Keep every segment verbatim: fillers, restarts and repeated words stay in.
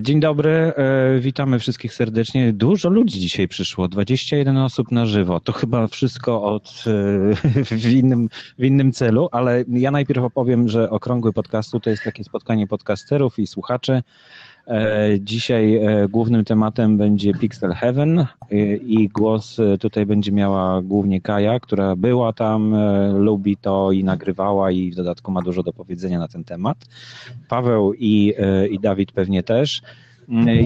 Dzień dobry, witamy wszystkich serdecznie. Dużo ludzi dzisiaj przyszło, dwadzieścia jeden osób na żywo. To chyba wszystko od, w, innym, w innym celu, ale ja najpierw opowiem, że Okrągły Podkastół to jest takie spotkanie podcasterów i słuchaczy. Dzisiaj głównym tematem będzie Pixel Heaven i głos tutaj będzie miała głównie Kaja, która była tam, lubi to i nagrywała i w dodatku ma dużo do powiedzenia na ten temat. Paweł i, i Dawid pewnie też.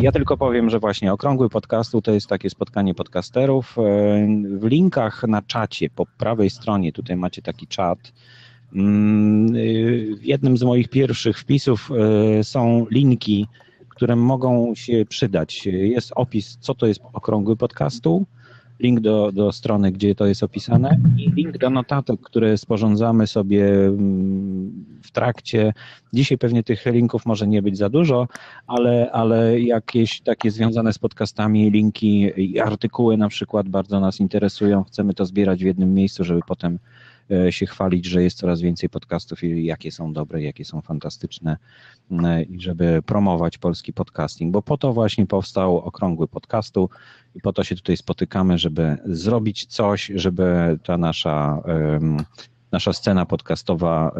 Ja tylko powiem, że właśnie Okrągły Podcastu to jest takie spotkanie podcasterów. W linkach na czacie po prawej stronie tutaj macie taki czat. W jednym z moich pierwszych wpisów są linki, które mogą się przydać. Jest opis, co to jest Okrągły Podkastół, link do, do strony, gdzie to jest opisane i link do notatek, które sporządzamy sobie w trakcie. Dzisiaj pewnie tych linków może nie być za dużo, ale, ale jakieś takie związane z podcastami linki i artykuły na przykład bardzo nas interesują. Chcemy to zbierać w jednym miejscu, żeby potem się chwalić, że jest coraz więcej podcastów i jakie są dobre, jakie są fantastyczne i żeby promować polski podcasting, bo po to właśnie powstał Okrągły Podcastu i po to się tutaj spotykamy, żeby zrobić coś, żeby ta nasza, nasza scena podcastowa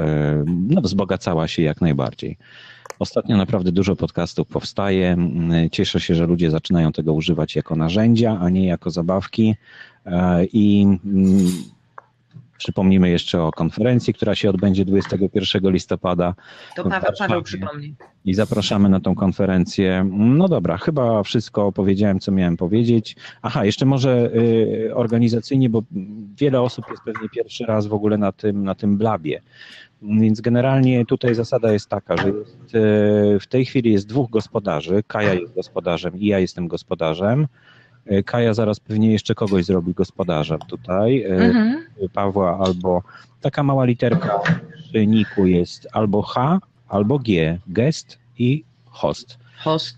no, wzbogacała się jak najbardziej. Ostatnio naprawdę dużo podcastów powstaje. Cieszę się, że ludzie zaczynają tego używać jako narzędzia, a nie jako zabawki i przypomnimy jeszcze o konferencji, która się odbędzie dwudziestego pierwszego listopada. To Paweł, Paweł przypomni. I zapraszamy na tą konferencję. No dobra, chyba wszystko powiedziałem, co miałem powiedzieć. Aha, jeszcze może y, organizacyjnie, bo wiele osób jest pewnie pierwszy raz w ogóle na tym, na tym blabie. Więc generalnie tutaj zasada jest taka, że jest, y, w tej chwili jest dwóch gospodarzy. Kaja jest gospodarzem i ja jestem gospodarzem. Kaja zaraz pewnie jeszcze kogoś zrobi gospodarzem tutaj, mhm. Pawła albo taka mała literka przy niku jest albo H, albo G, guest i host. Host.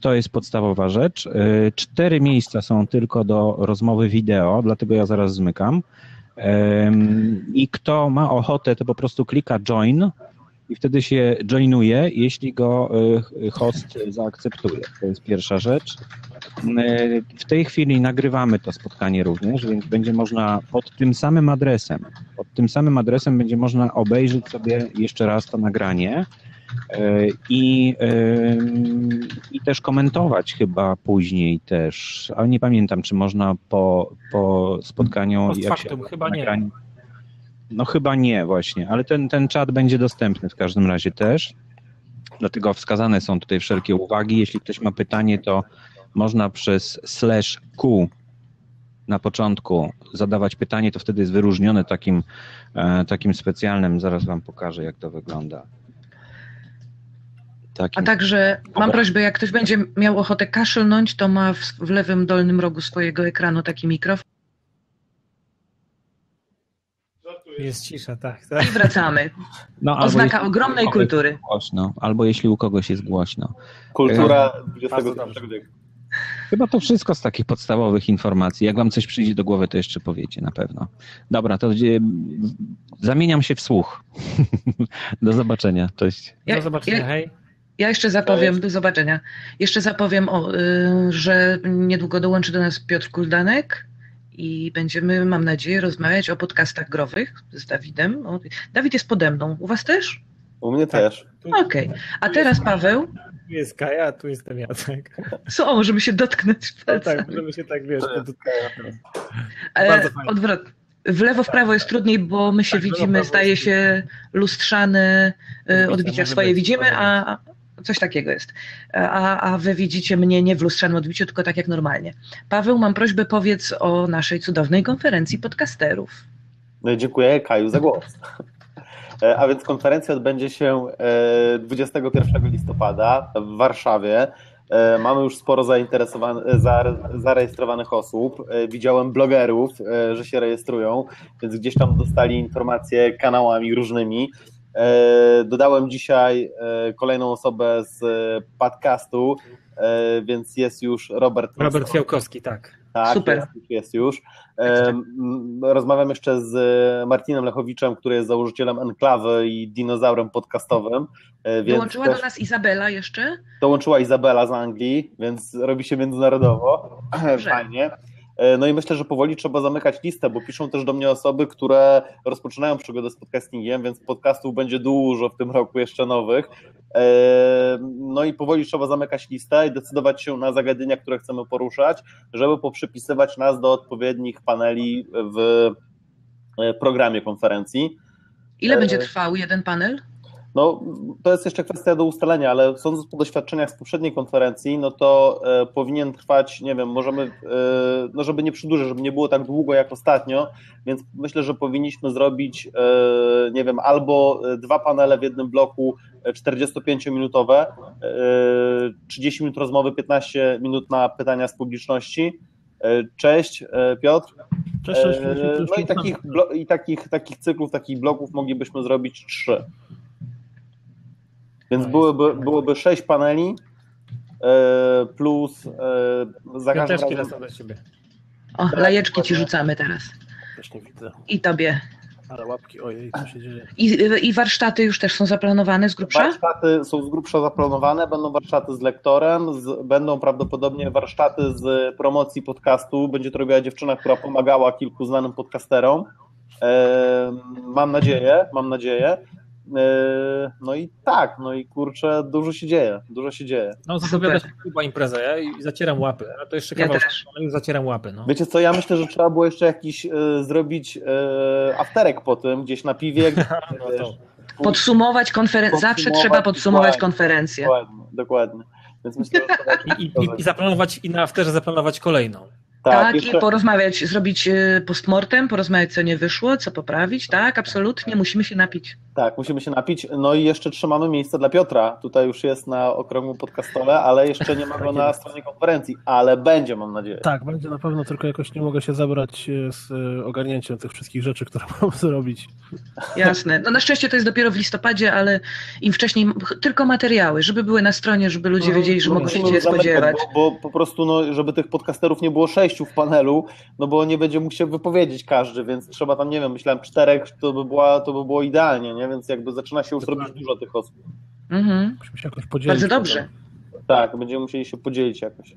To jest podstawowa rzecz. Cztery miejsca są tylko do rozmowy wideo, dlatego ja zaraz zmykam. I kto ma ochotę, to po prostu klika join i wtedy się joinuje, jeśli go host zaakceptuje. To jest pierwsza rzecz. W tej chwili nagrywamy to spotkanie również, więc będzie można pod tym samym adresem, pod tym samym adresem będzie można obejrzeć sobie jeszcze raz to nagranie i, i też komentować chyba później też, ale nie pamiętam, czy można po, po spotkaniu... Post jak factum, się chyba nagranie. Nie. No chyba nie właśnie, ale ten, ten czat będzie dostępny w każdym razie też, dlatego wskazane są tutaj wszelkie uwagi. Jeśli ktoś ma pytanie, to można przez slash Q na początku zadawać pytanie, to wtedy jest wyróżnione takim, takim specjalnym, zaraz wam pokażę, jak to wygląda. Takim... A także mam prośbę, jak ktoś będzie miał ochotę kaszlnąć, to ma w, w lewym dolnym rogu swojego ekranu taki mikrofon. Jest cisza, tak, tak. I wracamy. No, oznaka jeśli, ogromnej kultury. Głośno, albo jeśli u kogoś jest głośno. Kultura dwudziestego pierwszego wieku. Chyba to wszystko z takich podstawowych informacji. Jak wam coś przyjdzie do głowy, to jeszcze powiecie na pewno. Dobra, to zamieniam się w słuch. Do zobaczenia, cześć. Ja, do zobaczenia, ja, hej. Ja jeszcze zapowiem, do zobaczenia. Jeszcze zapowiem, o, y, że niedługo dołączy do nas Piotr Kuldanek i będziemy, mam nadzieję, rozmawiać o podcastach growych z Dawidem. O, Dawid jest pode mną. U was też? U mnie też. Tak. Okej. Okay. A teraz Paweł... Tu jest Kaja, a tu jestem ja, tak. Co, możemy się dotknąć palcami. No tak, możemy się tak, wiesz, dotknąć. Ale odwrot. W lewo, w prawo jest trudniej, bo my się tak, widzimy, staje się lustrzane odbicia swoje widzimy, a coś takiego jest. A, a wy widzicie mnie nie w lustrzanym odbiciu, tylko tak jak normalnie. Paweł, mam prośbę, powiedz o naszej cudownej konferencji podcasterów. No, dziękuję Kaju za głos. A więc konferencja odbędzie się dwudziestego pierwszego listopada w Warszawie. Mamy już sporo zarejestrowanych osób. Widziałem blogerów, że się rejestrują, więc gdzieś tam dostali informacje kanałami różnymi. Dodałem dzisiaj kolejną osobę z podcastu, więc jest już Robert... Robert Siałkowski, tak. Tak, super. Jest, jest już. Rozmawiam jeszcze z Marcinem Lechowiczem, który jest założycielem Enklawy i dinozaurem podcastowym. Dołączyła do nas Izabela jeszcze. Dołączyła Izabela z Anglii, więc robi się międzynarodowo. Dobrze. Fajnie. No i myślę, że powoli trzeba zamykać listę, bo piszą też do mnie osoby, które rozpoczynają przygodę z podcastingiem, więc podcastów będzie dużo w tym roku jeszcze nowych. No i powoli trzeba zamykać listę i decydować się na zagadnienia, które chcemy poruszać, żeby poprzypisywać nas do odpowiednich paneli w programie konferencji. Ile będzie trwał jeden panel? No, to jest jeszcze kwestia do ustalenia, ale sądząc po doświadczeniach z poprzedniej konferencji, no to e, powinien trwać, nie wiem, możemy, e, no żeby nie przedłużyć, żeby nie było tak długo jak ostatnio, więc myślę, że powinniśmy zrobić, e, nie wiem, albo dwa panele w jednym bloku czterdziestopięciominutowe, e, trzydzieści minut rozmowy, piętnaście minut na pytania z publiczności. Cześć Piotr. Cześć, cześć, cześć, cześć. No i takich, i takich, takich cyklów, takich bloków moglibyśmy zrobić trzy. Więc byłoby, byłoby sześć paneli e, plus e, za każdym razem... lecą do ciebie. O, lajeczki ci rzucamy teraz. Też nie widzę. I tobie. Ale łapki, ojej, co się dzieje. I, I warsztaty już też są zaplanowane z grubsza? Warsztaty są z grubsza zaplanowane, będą warsztaty z lektorem, z, będą prawdopodobnie warsztaty z promocji podcastu. Będzie to robiła dziewczyna, która pomagała kilku znanym podcasterom. E, mam nadzieję, mam nadzieję. No i tak, no i kurczę, dużo się dzieje, dużo się dzieje. No zapowiada się chyba impreza, ja i zacieram łapy, ale to jeszcze kawałek, ja już zacieram łapy. No. Wiecie co, ja myślę, że trzeba było jeszcze jakiś e, zrobić e, afterek po tym, gdzieś na piwie. No wiesz, podsumować konferencję, zawsze trzeba podsumować konferencję. Dokładnie, dokładnie. Więc myślę, że I, i, I zaplanować, i na afterze zaplanować kolejną. Tak, tak jeszcze... i porozmawiać, zrobić postmortem, porozmawiać co nie wyszło, co poprawić, tak, absolutnie, musimy się napić. Tak, musimy się napić, no i jeszcze trzymamy miejsce dla Piotra, tutaj już jest na Okrągłym Podkastole, ale jeszcze nie ma go na stronie konferencji, ale będzie, mam nadzieję. Tak, będzie na pewno, tylko jakoś nie mogę się zabrać z ogarnięciem tych wszystkich rzeczy, które mam zrobić. Jasne, no na szczęście to jest dopiero w listopadzie, ale im wcześniej tylko materiały, żeby były na stronie, żeby ludzie wiedzieli, że no, mogą się cię spodziewać. Bo, bo po prostu, no, żeby tych podcasterów nie było sześć w panelu, no bo nie będzie mógł się wypowiedzieć każdy, więc trzeba tam, nie wiem, myślałem czterech, to by, była, to by było idealnie, nie? Więc jakby zaczyna się już robić dużo tych osób. Mhm. Musimy się jakoś podzielić. Bardzo dobrze. Potem. Tak, będziemy musieli się podzielić jakoś.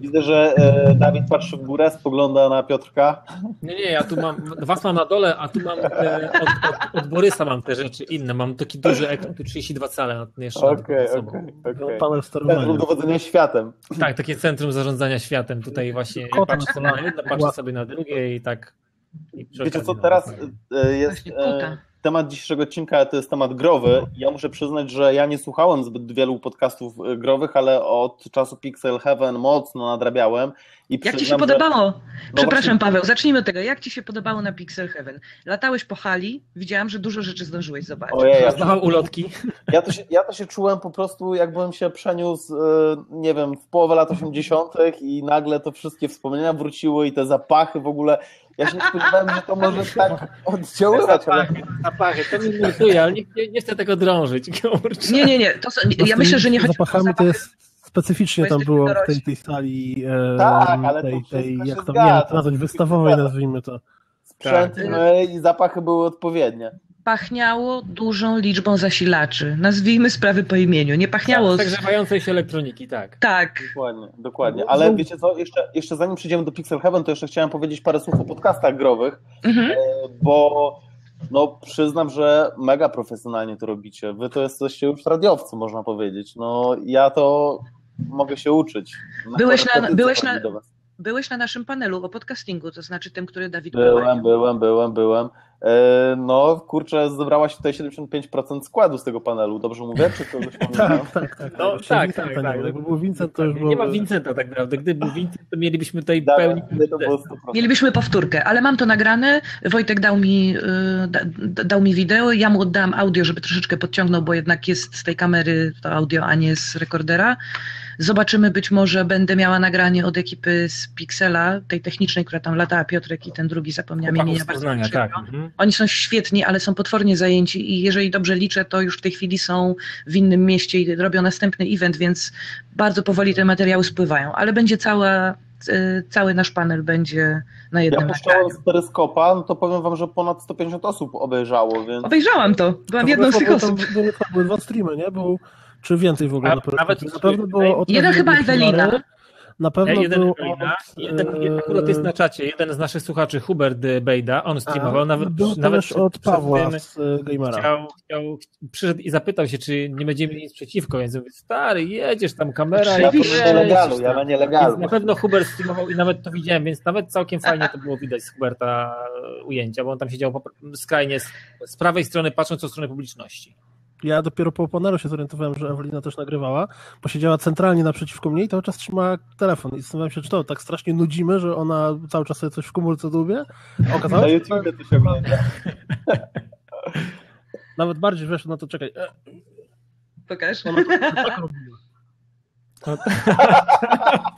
Widzę, że e, Dawid patrzy w górę, spogląda na Piotrka. Nie, nie, ja tu mam, was mam na dole, a tu mam e, od, od, od Borysa mam te rzeczy inne, mam taki duży ekran, tu trzydzieści dwa cale. Okej, okej, okej. Centrum dowodzenia światem. Tak, takie centrum zarządzania światem, tutaj właśnie patrzę sobie na jedno, patrzę sobie na drugie i tak. I wiecie co, teraz jest... E, Temat dzisiejszego odcinka to jest temat growy. Ja muszę przyznać, że ja nie słuchałem zbyt wielu podcastów growych, ale od czasu Pixel Heaven mocno nadrabiałem. I jak ci się podobało? Że... Przepraszam no Paweł, zacznijmy od tego. Jak ci się podobało na Pixel Heaven? Latałeś po hali, widziałam, że dużo rzeczy zdążyłeś zobaczyć. Ojej, ja znałam ulotki. Ja to, się, ja to się czułem po prostu, jakbym się przeniósł, nie wiem, w połowę lat osiemdziesiątych i nagle to wszystkie wspomnienia wróciły i te zapachy w ogóle. Ja się nie spodziewałem, że to może tak oddziaływać. Zapachy, zapachy, to mnie interesuje, ale nie, nie chcę tego drążyć. Kurczę. Nie, nie, nie. To są, ja myślę, że nie chodzi o zapachy. To jest specyficznie tam było w tej, tej sali, tak, ale tej, tej jak to miałem nazwać, wystawowej nazwijmy to. Sprzęty tak. I zapachy były odpowiednie. Pachniało dużą liczbą zasilaczy. Nazwijmy sprawy po imieniu. Nie pachniało... Tak, zagrzewającej się elektroniki, tak. Tak. Dokładnie, dokładnie. Ale wiecie co, jeszcze, jeszcze zanim przyjdziemy do Pixel Heaven, to jeszcze chciałem powiedzieć parę słów o podcastach growych, mhm. bo no, przyznam, że mega profesjonalnie to robicie. Wy to jesteście już radiowcy, można powiedzieć. No, ja to mogę się uczyć. Na byłeś na... Byłeś na... Byłeś na naszym panelu o podcastingu, to znaczy tym, który Dawid prowadził. Byłem, byłem, byłem, byłem. No kurczę, zebrałaś tutaj siedemdziesiąt pięć procent składu z tego panelu, dobrze mówię? Czy to tak, tak, tak. No, tak, tak, tak. Jakby był Vincent, to już było... Nie ma Vincenta tak naprawdę, gdyby był Vincent, to mielibyśmy tutaj da, pełni... To było mielibyśmy powtórkę, ale mam to nagrane, Wojtek dał mi, da, dał mi wideo, ja mu oddałam audio, żeby troszeczkę podciągnął, bo jednak jest z tej kamery to audio, a nie z rekordera. Zobaczymy, być może będę miała nagranie od ekipy z Pixela, tej technicznej, która tam latała, Piotrek i ten drugi, zapomniałem imienia. Tak. Oni są świetni, ale są potwornie zajęci i jeżeli dobrze liczę, to już w tej chwili są w innym mieście i robią następny event, więc bardzo powoli te materiały spływają, ale będzie cała cały nasz panel będzie na jednym nagraniu. Ja puszczałem z peryskopa, no to powiem wam, że ponad sto pięćdziesiąt osób obejrzało, więc... Obejrzałam to, byłam to jedną z tych osób. To, to były dwa streamy, nie? Był, czy więcej w ogóle? A, nawet na pewno było od jeden chyba Ewelina. Na pewno ja, jeden, był Ewelina, od, jeden, jeden, akurat jest na czacie, jeden z naszych słuchaczy, Hubert Bejda, on streamował, a, nawet, nawet przed, od Pawła z Gamera. Chciał, chciał, przyszedł i zapytał się, czy nie będziemy mieli nic przeciwko, więc mówię, stary, jedziesz tam, kamera. Ja, wiesz, na nielegalu, ja na nielegalu. Na pewno Hubert streamował i nawet to widziałem, więc nawet całkiem fajnie to było widać z Huberta ujęcia, bo on tam siedział skrajnie z, z prawej strony, patrząc od strony publiczności. Ja dopiero po panelu się zorientowałem, że Ewelina też nagrywała, bo siedziała centralnie naprzeciwko mnie i cały czas trzyma telefon. I zastanawiałem się, czy to tak strasznie nudzimy, że ona cały czas sobie coś w komórce dłubie. Okazało się, że... Nawet bardziej, wiesz, no to czekaj. Pokaż. Ona...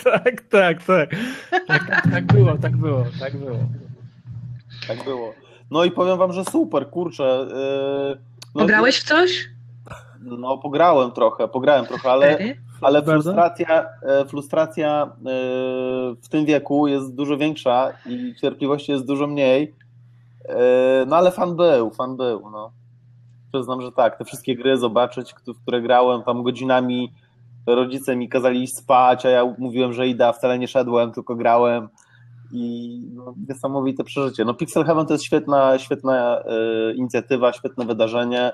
tak, tak, tak. Tak, tak było, tak było, tak było. Tak było. No i powiem wam, że super, kurczę... Yy... No, pograłeś w coś? No pograłem trochę, pograłem trochę, ale, ale frustracja, frustracja w tym wieku jest dużo większa i cierpliwości jest dużo mniej, no ale fan był, fan był, no. Przyznam, że tak, te wszystkie gry zobaczyć, w które grałem tam godzinami, rodzice mi kazali iść spać, a ja mówiłem, że idę, a wcale nie szedłem, tylko grałem. I no, niesamowite przeżycie. No, Pixel Heaven to jest świetna, świetna y, inicjatywa, świetne wydarzenie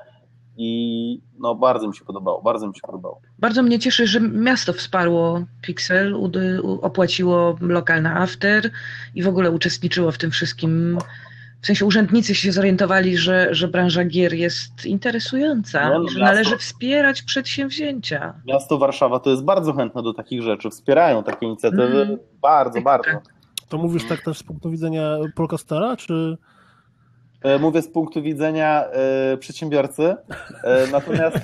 i no, bardzo mi się podobało, bardzo mi się podobało. Bardzo mnie cieszy, że miasto wsparło Pixel, u, u, opłaciło lokal na after i w ogóle uczestniczyło w tym wszystkim. W sensie urzędnicy się zorientowali, że, że branża gier jest interesująca, no, no, że miasto, należy wspierać przedsięwzięcia. Miasto Warszawa to jest bardzo chętne do takich rzeczy, wspierają takie inicjatywy, mm, bardzo, tak, bardzo. Tak. To mówisz tak też z punktu widzenia Polkastera, czy... Mówię z punktu widzenia y, przedsiębiorcy, y, natomiast,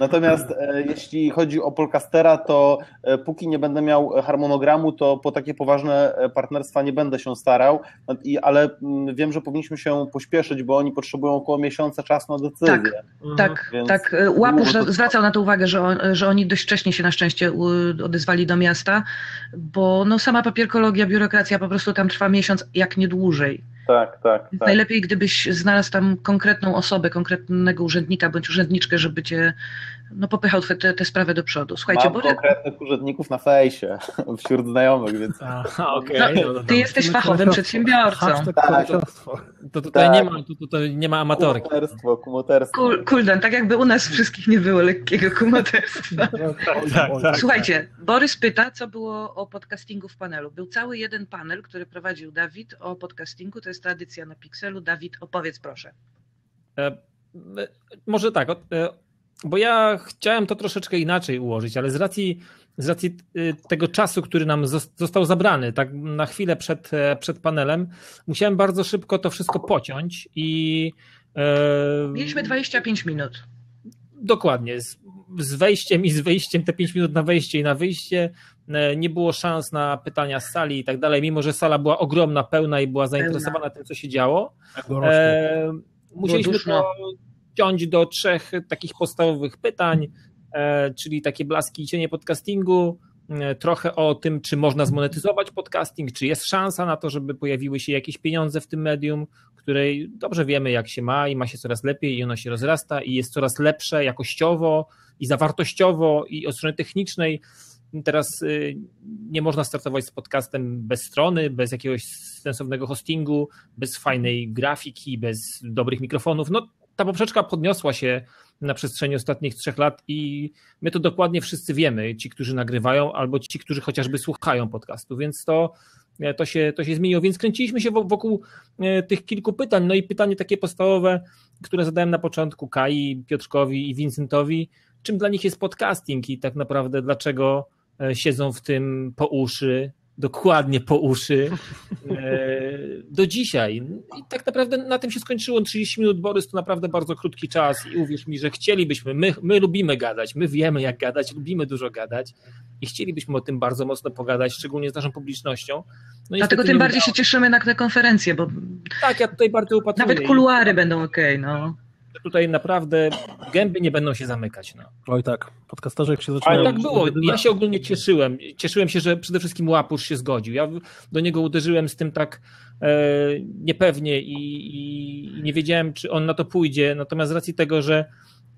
natomiast y, jeśli chodzi o Polkastera, to y, póki nie będę miał harmonogramu, to po takie poważne partnerstwa nie będę się starał, i, ale y, wiem, że powinniśmy się pośpieszyć, bo oni potrzebują około miesiąca czasu na decyzję. Tak, mhm. tak, tak. Łapusz to... zwracał na to uwagę, że, on, że oni dość wcześnie się na szczęście odezwali do miasta, bo no, sama papierkologia, biurokracja po prostu tam trwa miesiąc, jak nie dłużej. Tak, tak, tak. Najlepiej, gdybyś znalazł tam konkretną osobę, konkretnego urzędnika bądź urzędniczkę, żeby cię no, popychał te, te sprawy do przodu. Słuchajcie, mam bo... konkretnych urzędników na fejsie wśród znajomych, więc... Aha, okay. No, ty jesteś fachowym przedsiębiorcą. Tak, to tutaj, tak. Nie ma, to tutaj nie ma amatorki. Kumoterstwo, kumoterstwo. Kul, Kuldan, tak jakby u nas wszystkich nie było lekkiego kumoterstwa. No, tak, tak, tak, słuchajcie, tak. Borys pyta, co było o podcastingu w panelu. Był cały jeden panel, który prowadził Dawid o podcastingu, to jest tradycja na Pixelu. Dawid, opowiedz proszę. E, może tak, bo ja chciałem to troszeczkę inaczej ułożyć, ale z racji, z racji tego czasu, który nam został zabrany, tak na chwilę przed, przed panelem, musiałem bardzo szybko to wszystko pociąć i... E, mieliśmy dwadzieścia pięć minut. Dokładnie. Z, z wejściem i z wyjściem, te pięć minut na wejście i na wyjście, nie było szans na pytania z sali i tak dalej, mimo że sala była ogromna, pełna i była zainteresowana pełna. tym, co się działo. E, musieliśmy to ciąć do trzech takich podstawowych pytań, e, czyli takie blaski i cienie podcastingu, e, trochę o tym, czy można zmonetyzować podcasting, czy jest szansa na to, żeby pojawiły się jakieś pieniądze w tym medium, której dobrze wiemy, jak się ma i ma się coraz lepiej i ono się rozrasta i jest coraz lepsze jakościowo i zawartościowo i od strony technicznej. Teraz nie można startować z podcastem bez strony, bez jakiegoś sensownego hostingu, bez fajnej grafiki, bez dobrych mikrofonów. No, ta poprzeczka podniosła się na przestrzeni ostatnich trzech lat i my to dokładnie wszyscy wiemy, ci, którzy nagrywają albo ci, którzy chociażby słuchają podcastu, więc to, to, się, to się zmieniło. Więc kręciliśmy się wokół tych kilku pytań. No i pytanie takie podstawowe, które zadałem na początku Kai, Piotrkowi i Vincentowi, czym dla nich jest podcasting i tak naprawdę dlaczego siedzą w tym po uszy, dokładnie po uszy, do dzisiaj. I tak naprawdę na tym się skończyło. trzydzieści minut, Borys, to naprawdę bardzo krótki czas i uwierz mi, że chcielibyśmy, my, my lubimy gadać, my wiemy jak gadać, lubimy dużo gadać i chcielibyśmy o tym bardzo mocno pogadać, szczególnie z naszą publicznością. No dlatego tym bardziej udało się cieszymy na tę konferencję, bo tak, ja tutaj bardzo upatruję. Nawet kuluary i... będą okej, okay, no. tutaj naprawdę gęby nie będą się zamykać. No. Oj tak, podcasterzy jak się zaczynają... Ale tak było, ja się ogólnie cieszyłem. Cieszyłem się, że przede wszystkim Łapusz się zgodził. Ja do niego uderzyłem z tym tak e, niepewnie i, i nie wiedziałem, czy on na to pójdzie. Natomiast z racji tego, że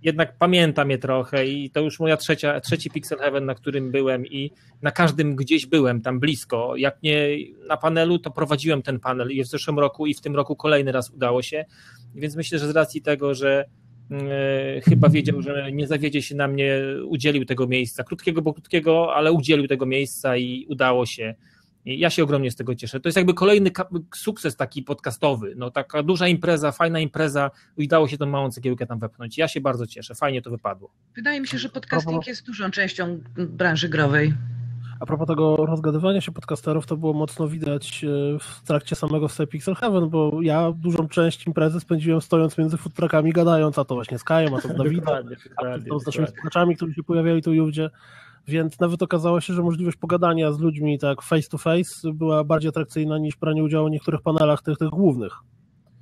jednak pamięta mnie trochę i to już moja trzecia, trzeci Pixel Heaven, na którym byłem i na każdym gdzieś byłem, tam blisko. Jak nie na panelu, to prowadziłem ten panel i w zeszłym roku i w tym roku kolejny raz udało się, więc myślę, że z racji tego, że yy, chyba wiedział, że nie zawiedzie się na mnie, udzielił tego miejsca, krótkiego bo krótkiego, ale udzielił tego miejsca i udało się. I ja się ogromnie z tego cieszę. To jest jakby kolejny sukces taki podcastowy. No, taka duża impreza, fajna impreza. Udało się tą małą cegiełkę tam wepchnąć. Ja się bardzo cieszę. Fajnie to wypadło. Wydaje mi się, że podcasting jest dużą częścią branży growej. A propos tego rozgadywania się podcasterów, to było mocno widać w trakcie samego Pixel Heaven, bo ja dużą część imprezy spędziłem stojąc między food truckami, gadając, a to właśnie z Kają, a to z Dawidem, a z naszymi słuchaczami, którzy się pojawiali tu i ówdzie. Więc nawet okazało się, że możliwość pogadania z ludźmi tak face to face była bardziej atrakcyjna niż branie udziału w niektórych panelach tych, tych głównych.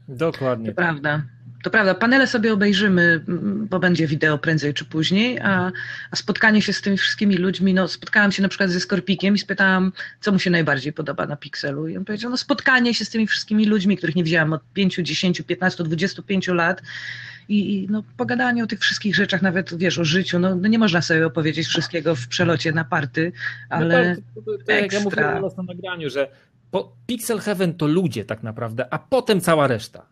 Dokładnie. To prawda. To prawda, panele sobie obejrzymy, bo będzie wideo prędzej czy później, a, a spotkanie się z tymi wszystkimi ludźmi, no spotkałam się na przykład ze Skorpikiem i spytałam, co mu się najbardziej podoba na Pixelu i on powiedział, no spotkanie się z tymi wszystkimi ludźmi, których nie widziałam od pięć, dziesięć, piętnaście, dwadzieścia pięć lat i, i no pogadanie o tych wszystkich rzeczach, nawet wiesz, o życiu, no, no nie można sobie opowiedzieć wszystkiego w przelocie na party, ale no tak, to, to, to, to, jak ja mówiłem na nagraniu, że po Pixel Heaven to ludzie tak naprawdę, a potem cała reszta.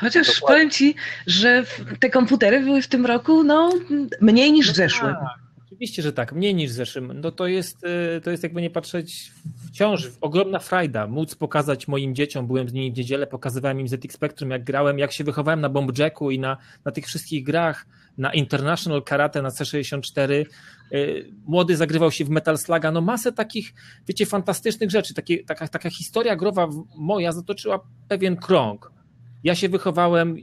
Chociaż dokładnie. Powiem Ci, że te komputery były w tym roku no, mniej niż w zeszłym. No tak, oczywiście, że tak, mniej niż w zeszłym. No to jest, to jest jakby nie patrzeć, wciąż ogromna frajda móc pokazać moim dzieciom, byłem z nimi w niedzielę, pokazywałem im Z X Spectrum, jak grałem, jak się wychowałem na Bomb Jacku i na, na tych wszystkich grach, na International Karate, na C sześćdziesiąt cztery. Młody zagrywał się w Metal Sluga, no masę takich, wiecie, fantastycznych rzeczy. Takie, taka, taka historia growa moja zatoczyła pewien krąg. Ja się wychowałem,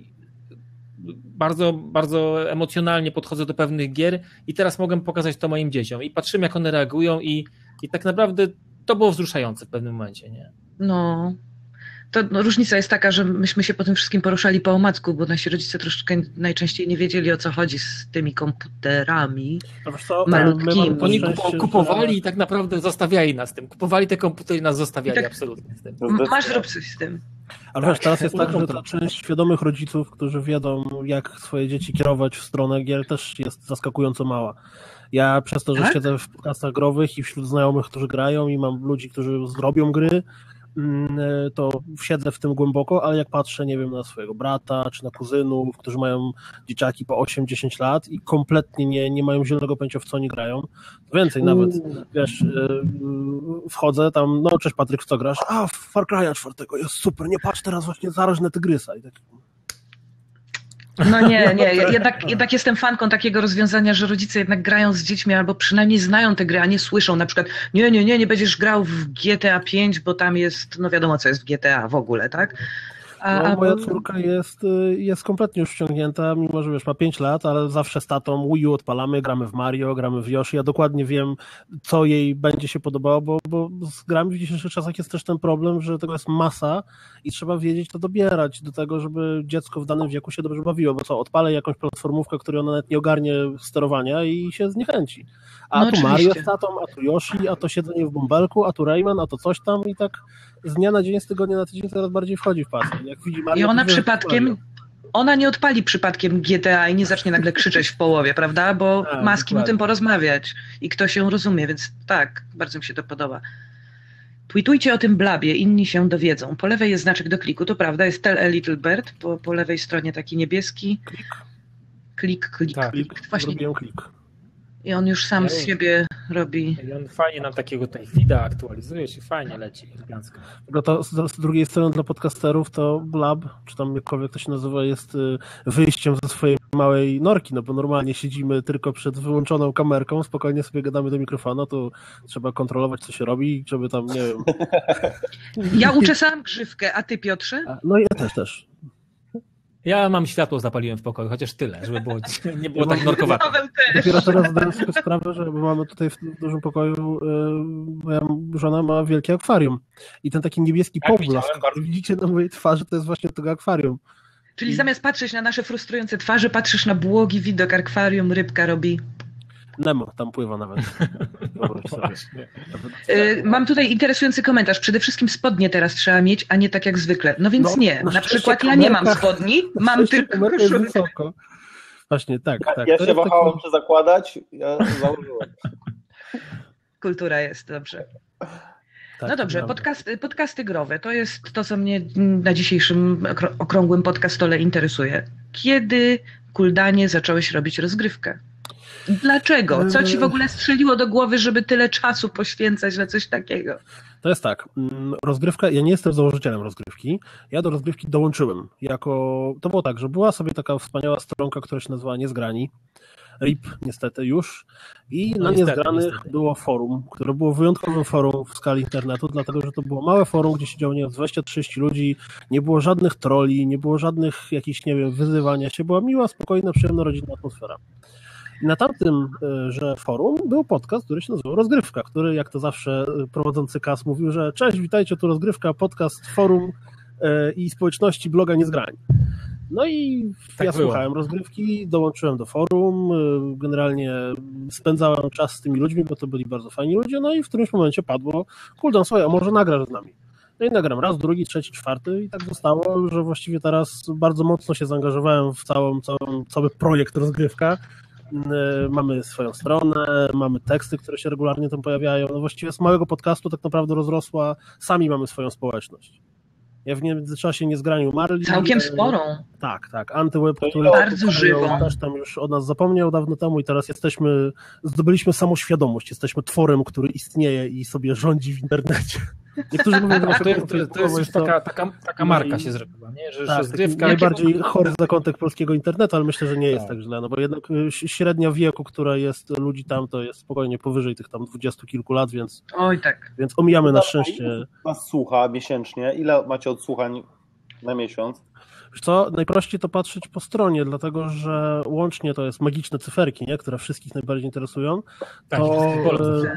bardzo, bardzo emocjonalnie podchodzę do pewnych gier i teraz mogę pokazać to moim dzieciom i patrzymy, jak one reagują i, i tak naprawdę to było wzruszające w pewnym momencie, nie? No, to no, różnica jest taka, że myśmy się po tym wszystkim poruszali po omacku, bo nasi rodzice troszeczkę najczęściej nie wiedzieli, o co chodzi z tymi komputerami. Co? Malutkimi. Oni kupowali i tak naprawdę zostawiali nas z tym. Kupowali te komputery i nas zostawiali tak, absolutnie z tym. Masz, rób coś z tym. Ale wiesz, teraz jest tak, że ta część świadomych rodziców, którzy wiedzą, jak swoje dzieci kierować w stronę gier, też jest zaskakująco mała. Ja przez to, że tak? siedzę w podcastach growych i wśród znajomych, którzy grają i mam ludzi, którzy zrobią gry, to siedzę w tym głęboko, ale jak patrzę, nie wiem, na swojego brata czy na kuzynów, którzy mają dzieciaki po osiem dziesięć lat i kompletnie nie, nie mają zielonego pojęcia, w co oni grają. To więcej nawet, wiesz, wchodzę tam, no cześć Patryk, w co grasz? A, w Far Cry'a czwartego, jest super, nie patrz teraz właśnie zarażne tygrysa. I tak... No nie, nie, jednak, jednak jestem fanką takiego rozwiązania, że rodzice jednak grają z dziećmi albo przynajmniej znają te gry, a nie słyszą na przykład nie, nie, nie, nie będziesz grał w G T A pięć, bo tam jest, no wiadomo co jest w G T A w ogóle, tak? A, no, moja córka jest, jest kompletnie już wciągnięta, mimo że wiesz, ma pięć lat, ale zawsze z tatą Wii U odpalamy, gramy w Mario, gramy w Yoshi. Ja dokładnie wiem, co jej będzie się podobało, bo, bo z grami w dzisiejszych czasach jest też ten problem, że tego jest masa i trzeba wiedzieć to dobierać do tego, żeby dziecko w danym wieku się dobrze bawiło, bo co, odpalę jakąś platformówkę, której ona nawet nie ogarnie sterowania i się zniechęci. A no tu oczywiście. Mario z tatą, a tu Yoshi, a to siedzenie w bąbelku, a tu Rayman, a to coś tam i tak z dnia na dzień, z tygodnia na tydzień coraz bardziej wchodzi w pasję. I ona przypadkiem, ona nie odpali przypadkiem G T A i nie zacznie nagle krzyczeć w połowie, prawda? Bo tak, ma z kim o tym porozmawiać i kto się rozumie, więc tak, bardzo mi się to podoba. Tweetujcie o tym blabie, inni się dowiedzą. Po lewej jest znaczek do kliku, to prawda, jest Tell a Little Bird, po, po lewej stronie taki niebieski. Klik, klik, klik. Tak, klik. Właśnie. Klik. I on już sam Ej. z siebie robi. I on fajnie nam takiego tej feeda aktualizuje się, fajnie leci. No to z drugiej strony dla podcasterów to blab, czy tam jakkolwiek to się nazywa, jest wyjściem ze swojej małej norki, no bo normalnie siedzimy tylko przed wyłączoną kamerką, spokojnie sobie gadamy do mikrofonu, to trzeba kontrolować, co się robi, żeby tam, nie wiem... Ja uczesałam grzywkę, a ty, Piotrze? No ja też, też. Ja mam światło, zapaliłem w pokoju, chociaż tyle, żeby było, nie było tak norkowate. Dopiero teraz zdałem sobie sprawę, że mamy tutaj w dużym pokoju, moja żona ma wielkie akwarium i ten taki niebieski poblask, który widzicie na mojej twarzy, to jest właśnie tego akwarium. Czyli I... zamiast patrzeć na nasze frustrujące twarze, patrzysz na błogi widok, akwarium, rybka robi... Nemo, tam pływa nawet. Dobra, sobie. Mam tutaj interesujący komentarz. Przede wszystkim spodnie teraz trzeba mieć, a nie tak jak zwykle. No więc no, nie, na, na przykład ja nie mam spodni, mam tylko koszulkę. Właśnie, tak. Ja, tak. ja się wahałem, czy zakładać, ja założyłem. Kultura jest, dobrze. Tak, no dobrze, podcast, podcasty growe. To jest to, co mnie na dzisiejszym okrągłym podcastole interesuje. Kiedy, Kuldanie, zacząłeś robić rozgrywkę? Dlaczego? Co ci w ogóle strzeliło do głowy, żeby tyle czasu poświęcać na coś takiego? To jest tak, rozgrywka, ja nie jestem założycielem rozgrywki, ja do rozgrywki dołączyłem. Jako, to było tak, że była sobie taka wspaniała stronka, która się nazywała Niezgrani, R I P niestety już, i no na niestety, Niezgranych niestety. było forum, które było wyjątkowym forum w skali internetu, dlatego że to było małe forum, gdzie siedziało dwadzieścia trzydzieści ludzi, nie było żadnych trolli, nie było żadnych jakichś, nie wiem, wyzywania się, była miła, spokojna, przyjemna, rodzinna atmosfera. Na tamtym, że forum był podcast, który się nazywał Rozgrywka, który jak to zawsze prowadzący K A S mówił, że cześć, witajcie, tu Rozgrywka, podcast, forum i społeczności bloga Niezgrani. No i tak ja było. Słuchałem Rozgrywki, dołączyłem do forum, generalnie spędzałem czas z tymi ludźmi, bo to byli bardzo fajni ludzie, no i w którymś momencie padło, Kuldan, słuchaj, a może nagrasz z nami? No i nagram raz, drugi, trzeci, czwarty i tak zostało, że właściwie teraz bardzo mocno się zaangażowałem w całą, całą, cały projekt Rozgrywka. Mamy swoją stronę, mamy teksty, które się regularnie tam pojawiają. No właściwie z małego podcastu tak naprawdę rozrosła, sami mamy swoją społeczność. Ja w międzyczasie Niezgrani umarli. Całkiem sporą. Tak, tak. Antyweb, który bardzo żywą. Też tam już od nas zapomniał dawno temu i teraz jesteśmy, zdobyliśmy samoświadomość, jesteśmy tworem, który istnieje i sobie rządzi w internecie. Niektórzy mówią, że to, to, to, to jest już taka, taka, taka marka się zrobiła, nie? Że tak, rozgrywka... Najbardziej chory zakątek polskiego internetu, ale myślę, że nie jest tak, tak źle, no bo jednak średnia wieku, która jest ludzi tam, to jest spokojnie powyżej tych tam dwudziestu kilku lat, więc, Oj, tak. więc omijamy na szczęście... Ile was słucha miesięcznie? Ile macie odsłuchań na miesiąc? Wiesz co, najprościej to patrzeć po stronie, dlatego że łącznie to jest magiczne cyferki, nie? Które wszystkich najbardziej interesują. Tak, to, e...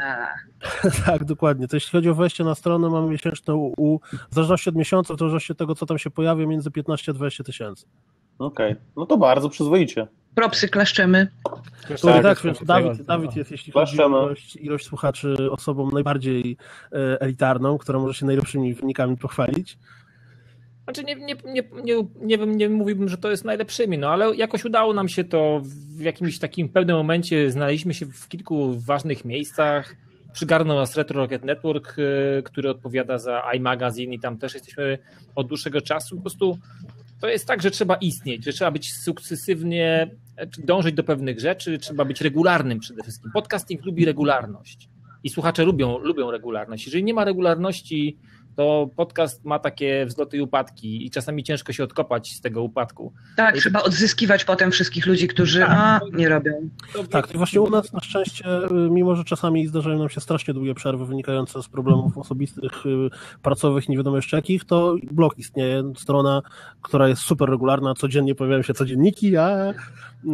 tak dokładnie. To jeśli chodzi o wejście na stronę, mamy miesięczne U U, w zależności od miesiąca, w zależności od tego, co tam się pojawia, między piętnaście a dwadzieścia tysięcy. Okej, okay. No to bardzo przyzwoicie. Propsy klaszczemy. Tak, tak, tak więc Dawid, Dawid jest, jeśli chodzi o ilość, ilość słuchaczy, osobą najbardziej elitarną, która może się najlepszymi wynikami pochwalić. Znaczy nie, nie, nie, nie, nie, nie mówiłbym, że to jest najlepszymi, no ale jakoś udało nam się to w jakimś takim pewnym momencie, znaleźliśmy się w kilku ważnych miejscach, przygarnął nas Retro Rocket Network, który odpowiada za iMagazine i tam też jesteśmy od dłuższego czasu, po prostu to jest tak, że trzeba istnieć, że trzeba być sukcesywnie, dążyć do pewnych rzeczy, trzeba być regularnym przede wszystkim, podcasting lubi regularność i słuchacze lubią, lubią regularność, jeżeli nie ma regularności, to podcast ma takie wzloty i upadki i czasami ciężko się odkopać z tego upadku. Tak, I trzeba to... odzyskiwać potem wszystkich ludzi, którzy tak, a, nie robią. Tak, i właśnie u nas na szczęście, mimo że czasami zdarzają nam się strasznie długie przerwy wynikające z problemów osobistych, pracowych, nie wiadomo jeszcze jakich, to blog istnieje, strona, która jest super regularna, codziennie pojawiają się codzienniki, a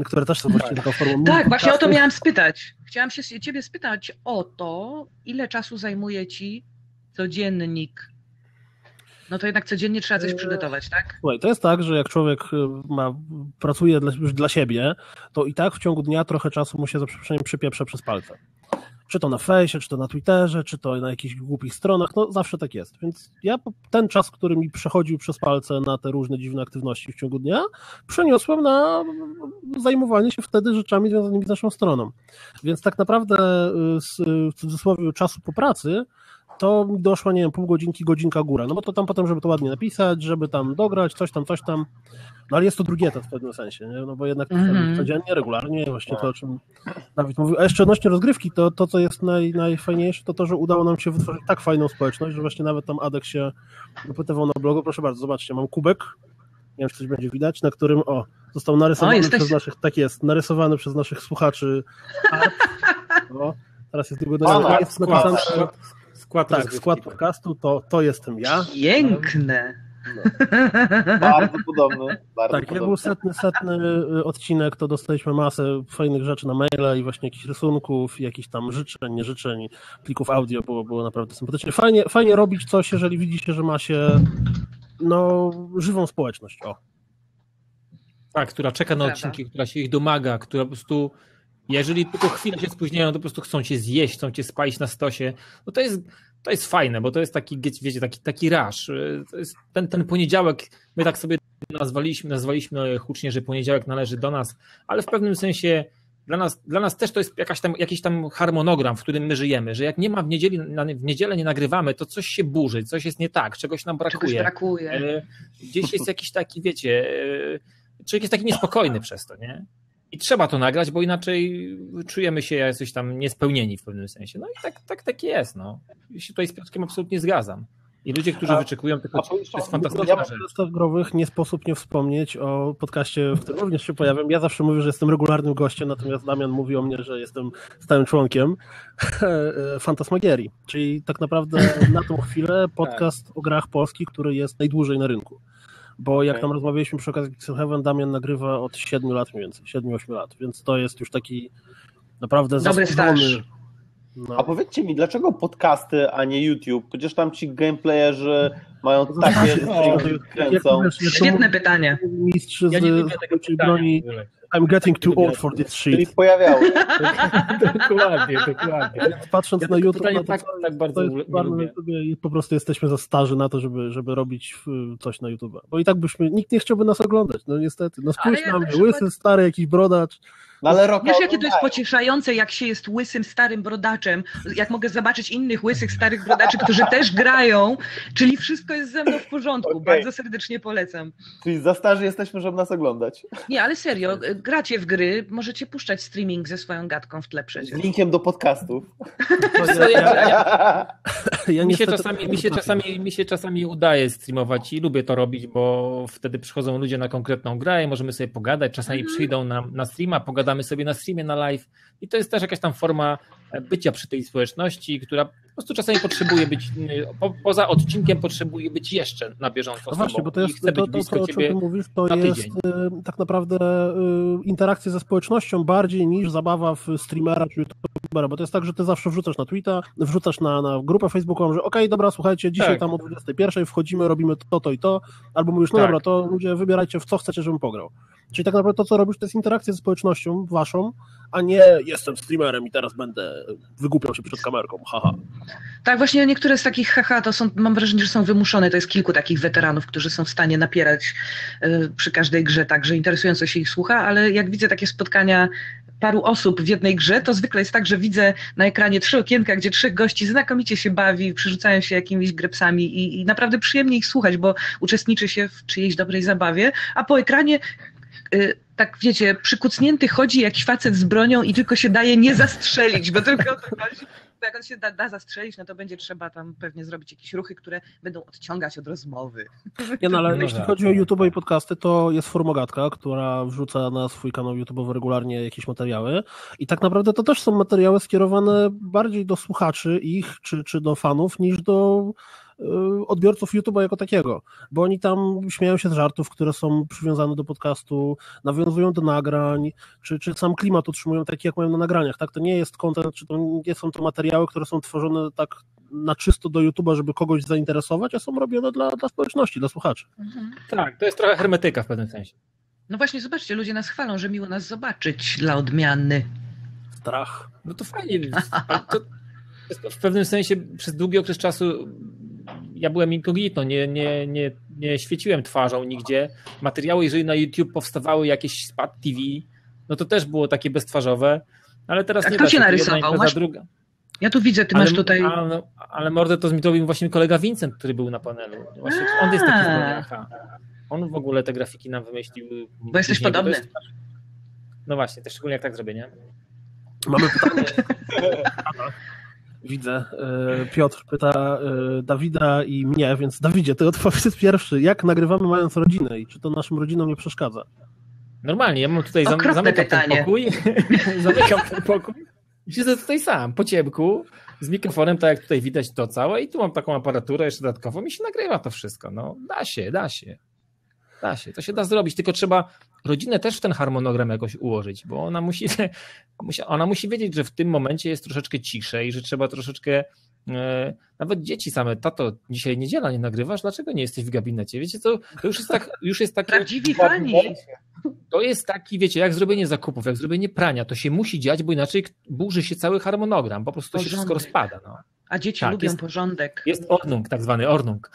które też są właśnie taką formą. Tak, właśnie o to miałam spytać. Chciałam się ciebie spytać o to, ile czasu zajmuje ci codziennik. No to jednak codziennie trzeba coś przygotować, tak? Słuchaj, to jest tak, że jak człowiek ma, pracuje dla, już dla siebie, to i tak w ciągu dnia trochę czasu mu się za przeproszeniem przypieprza przez palce. Czy to na fejsie, czy to na Twitterze, czy to na jakichś głupich stronach, no zawsze tak jest. Więc ja ten czas, który mi przechodził przez palce na te różne dziwne aktywności w ciągu dnia, przeniosłem na zajmowanie się wtedy rzeczami związanymi z naszą stroną. Więc tak naprawdę z, w cudzysłowie czasu po pracy to mi doszło, nie wiem, pół godzinki, godzinka góra. No bo to tam potem, żeby to ładnie napisać, żeby tam dograć, coś tam, coś tam. No ale jest to drugieta w pewnym sensie, nie? No bo jednak mm-hmm. codziennie, regularnie, właśnie to, o czym Dawid mówił. A jeszcze odnośnie rozgrywki, to, to co jest naj, najfajniejsze, to to, że udało nam się wytworzyć tak fajną społeczność, że właśnie nawet tam Adek się dopytywał na blogu. Proszę bardzo, zobaczcie, mam kubek, nie wiem, czy coś będzie widać, na którym, o, został narysowany o, jesteś... przez naszych, tak jest, narysowany przez naszych słuchaczy. Art. O, teraz jest niego do jest napisane, że... Skład tak, skład podcastu to, to jestem ja. Piękne. No. Bardzo podobny. Bardzo tak, podobny. Jak był setny, setny odcinek, to dostaliśmy masę fajnych rzeczy na maila i właśnie jakichś rysunków, jakichś tam życzeń, nie życzeń, plików audio, było, było naprawdę sympatycznie. Fajnie, fajnie robić coś, jeżeli widzi się, że ma się no, żywą społeczność. O. Tak, która czeka na odcinki, która się ich domaga, która po prostu, jeżeli tylko chwilę się spóźniają, to po prostu chcą cię zjeść, chcą cię spalić na stosie. No to jest, to jest fajne, bo to jest taki, wiecie, taki, taki rush. To jest ten, ten poniedziałek, my tak sobie nazwaliśmy, nazwaliśmy hucznie, że poniedziałek należy do nas, ale w pewnym sensie dla nas, dla nas też to jest jakaś tam, jakiś tam harmonogram, w którym my żyjemy, że jak nie ma w niedzieli, w niedzielę nie nagrywamy, to coś się burzy, coś jest nie tak, czegoś nam brakuje. Czegoś brakuje. Gdzieś jest jakiś taki, wiecie, człowiek jest taki niespokojny przez to, nie? I trzeba to nagrać, bo inaczej czujemy się jakoś tam niespełnieni w pewnym sensie. No i tak, tak, tak jest. No. Ja się tutaj z Piotrkiem absolutnie zgadzam. I ludzie, którzy a, wyczekują tego, a, to jest a, fantastyczna ja rzecz. Growych nie sposób nie wspomnieć o podcaście, w którym również się pojawiam. Ja zawsze mówię, że jestem regularnym gościem, natomiast Damian mówi o mnie, że jestem stałym członkiem Fantasmagierii. Czyli tak naprawdę na tą chwilę podcast tak. o grach polskich, który jest najdłużej na rynku. Bo jak okay. tam rozmawialiśmy przy okazji Pixel Heaven, Damian nagrywa od siedmiu lat mniej więcej, siedmiu ośmiu lat, więc to jest już taki naprawdę zasłużony. No. A powiedzcie mi, dlaczego podcasty, a nie YouTube? Przecież tam ci gameplayerzy mają to takie, że kręcą. Świetne pytanie. Mistrz z, ja nie lubię tego pytania. Broni. I'm getting too old for this shit. Czyli pojawiało się. Dokładnie, dokładnie. Patrząc ja na YouTube, na to, tak, tak bardzo to jest, bardzo, po prostu jesteśmy za starzy na to, żeby, żeby robić coś na YouTube'a. Bo i tak byśmy, nikt nie chciałby nas oglądać, no niestety. No spójrz na mnie, ja łysy, przykład... stary, jakiś brodacz. No, ale roka wiesz, jakie to jest pocieszające, jak się jest łysym, starym brodaczem, jak mogę zobaczyć innych łysych, starych brodaczy, którzy też grają, czyli wszystko jest ze mną w porządku. Okay. Bardzo serdecznie polecam. Czyli za starzy jesteśmy, żeby nas oglądać. Nie, ale serio, gracie w gry, możecie puszczać streaming ze swoją gadką w tle przecież. Z linkiem do podcastów. Ja, ja, ja mi, się czasami, mi, się czasami, mi się czasami udaje streamować i lubię to robić, bo wtedy przychodzą ludzie na konkretną grę i możemy sobie pogadać, czasami mm. przyjdą na, na streama, pogadamy damy sobie na streamie, na live i to jest też jakaś tam forma bycia przy tej społeczności, która po prostu czasami potrzebuje być, po, poza odcinkiem potrzebuje być jeszcze na bieżąco no właśnie, bo to jest to, to, to o czym ty mówisz, to jest tydzień. Tak naprawdę y, interakcja ze społecznością bardziej niż zabawa w streamera czy youtubera, bo to jest tak, że ty zawsze wrzucasz na Twittera, wrzucasz na, na grupę facebookową, że okej, okay, dobra, słuchajcie, dzisiaj tak. tam o dwudziestej pierwszej wchodzimy, robimy to, to i to, albo mówisz, no tak. dobra, to ludzie wybierajcie, w co chcecie, żebym pograł. Czyli tak naprawdę to, co robisz, to jest interakcja ze społecznością waszą, a nie jestem streamerem i teraz będę wygłupiał się przed kamerką, haha. Tak, właśnie niektóre z takich haha to są, mam wrażenie, że są wymuszone, to jest kilku takich weteranów, którzy są w stanie napierać y, przy każdej grze, także interesująco się ich słucha, ale jak widzę takie spotkania paru osób w jednej grze, to zwykle jest tak, że widzę na ekranie trzy okienka, gdzie trzech gości znakomicie się bawi, przerzucają się jakimiś grepsami i, i naprawdę przyjemnie ich słuchać, bo uczestniczy się w czyjejś dobrej zabawie, a po ekranie tak wiecie, przykucnięty chodzi jakiś facet z bronią i tylko się daje nie zastrzelić, bo tylko jak on się da, da zastrzelić, no to będzie trzeba tam pewnie zrobić jakieś ruchy, które będą odciągać od rozmowy. Nie, no, ale jeśli chodzi o YouTube i podcasty, to jest Formogatka, która wrzuca na swój kanał YouTube'owy regularnie jakieś materiały i tak naprawdę to też są materiały skierowane bardziej do słuchaczy ich, czy, czy do fanów, niż do odbiorców YouTube'a jako takiego, bo oni tam śmieją się z żartów, które są przywiązane do podcastu, nawiązują do nagrań, czy, czy sam klimat utrzymują taki, jak mają na nagraniach, tak? To nie jest content, czy to nie są to materiały, które są tworzone tak na czysto do YouTube'a, żeby kogoś zainteresować, a są robione dla, dla społeczności, dla słuchaczy. Mhm. Tak, to jest trochę hermetyka w pewnym sensie. No właśnie, zobaczcie, ludzie nas chwalą, że miło nas zobaczyć dla odmiany. Strach. No to fajnie. To w pewnym sensie przez długi okres czasu ja byłem incognito, nie, nie, nie, nie świeciłem twarzą nigdzie. Materiały, jeżeli na YouTube powstawały jakieś z Pad T V, no to też było takie beztwarzowe, ale teraz tak nie. A kto cię narysował? Masz... Druga. Ja tu widzę, ty ale, masz tutaj... Ale, ale mordę to zrobił właśnie kolega Vincent, który był na panelu. Właśnie on jest taki zbrodniaka. On w ogóle te grafiki nam wymyślił. Bo jesteś później, podobny. Bo jest... No właśnie, też szczególnie jak tak zrobię, nie? Mamy pytanie. Widzę. Piotr pyta Dawida i mnie, więc Dawidzie, ty odpowiedz pierwszy. Jak nagrywamy mając rodzinę i czy to naszym rodzinom nie przeszkadza? Normalnie, ja mam tutaj zam- zamykam ten pokój, zamykam ten pokój i siedzę tutaj sam, po ciemku, z mikrofonem, tak jak tutaj widać to całe i tu mam taką aparaturę jeszcze dodatkową i się nagrywa to wszystko. No, da się, da się. Da się, to się da zrobić, tylko trzeba rodzinę też w ten harmonogram jakoś ułożyć, bo ona musi, ona musi wiedzieć, że w tym momencie jest troszeczkę ciszej, że trzeba troszeczkę Nawet dzieci same, tato, dzisiaj niedziela, nie nagrywasz, dlaczego nie jesteś w gabinecie? Wiecie, to, to już jest tak, już jest takie... Prawdziwi fani. To jest taki, wiecie, jak zrobienie zakupów, jak zrobienie prania, to się musi dziać, bo inaczej burzy się cały harmonogram, po prostu porządek. To się wszystko rozpada. No. A dzieci tak, lubią jest, porządek. Jest ornung, tak zwany ornung.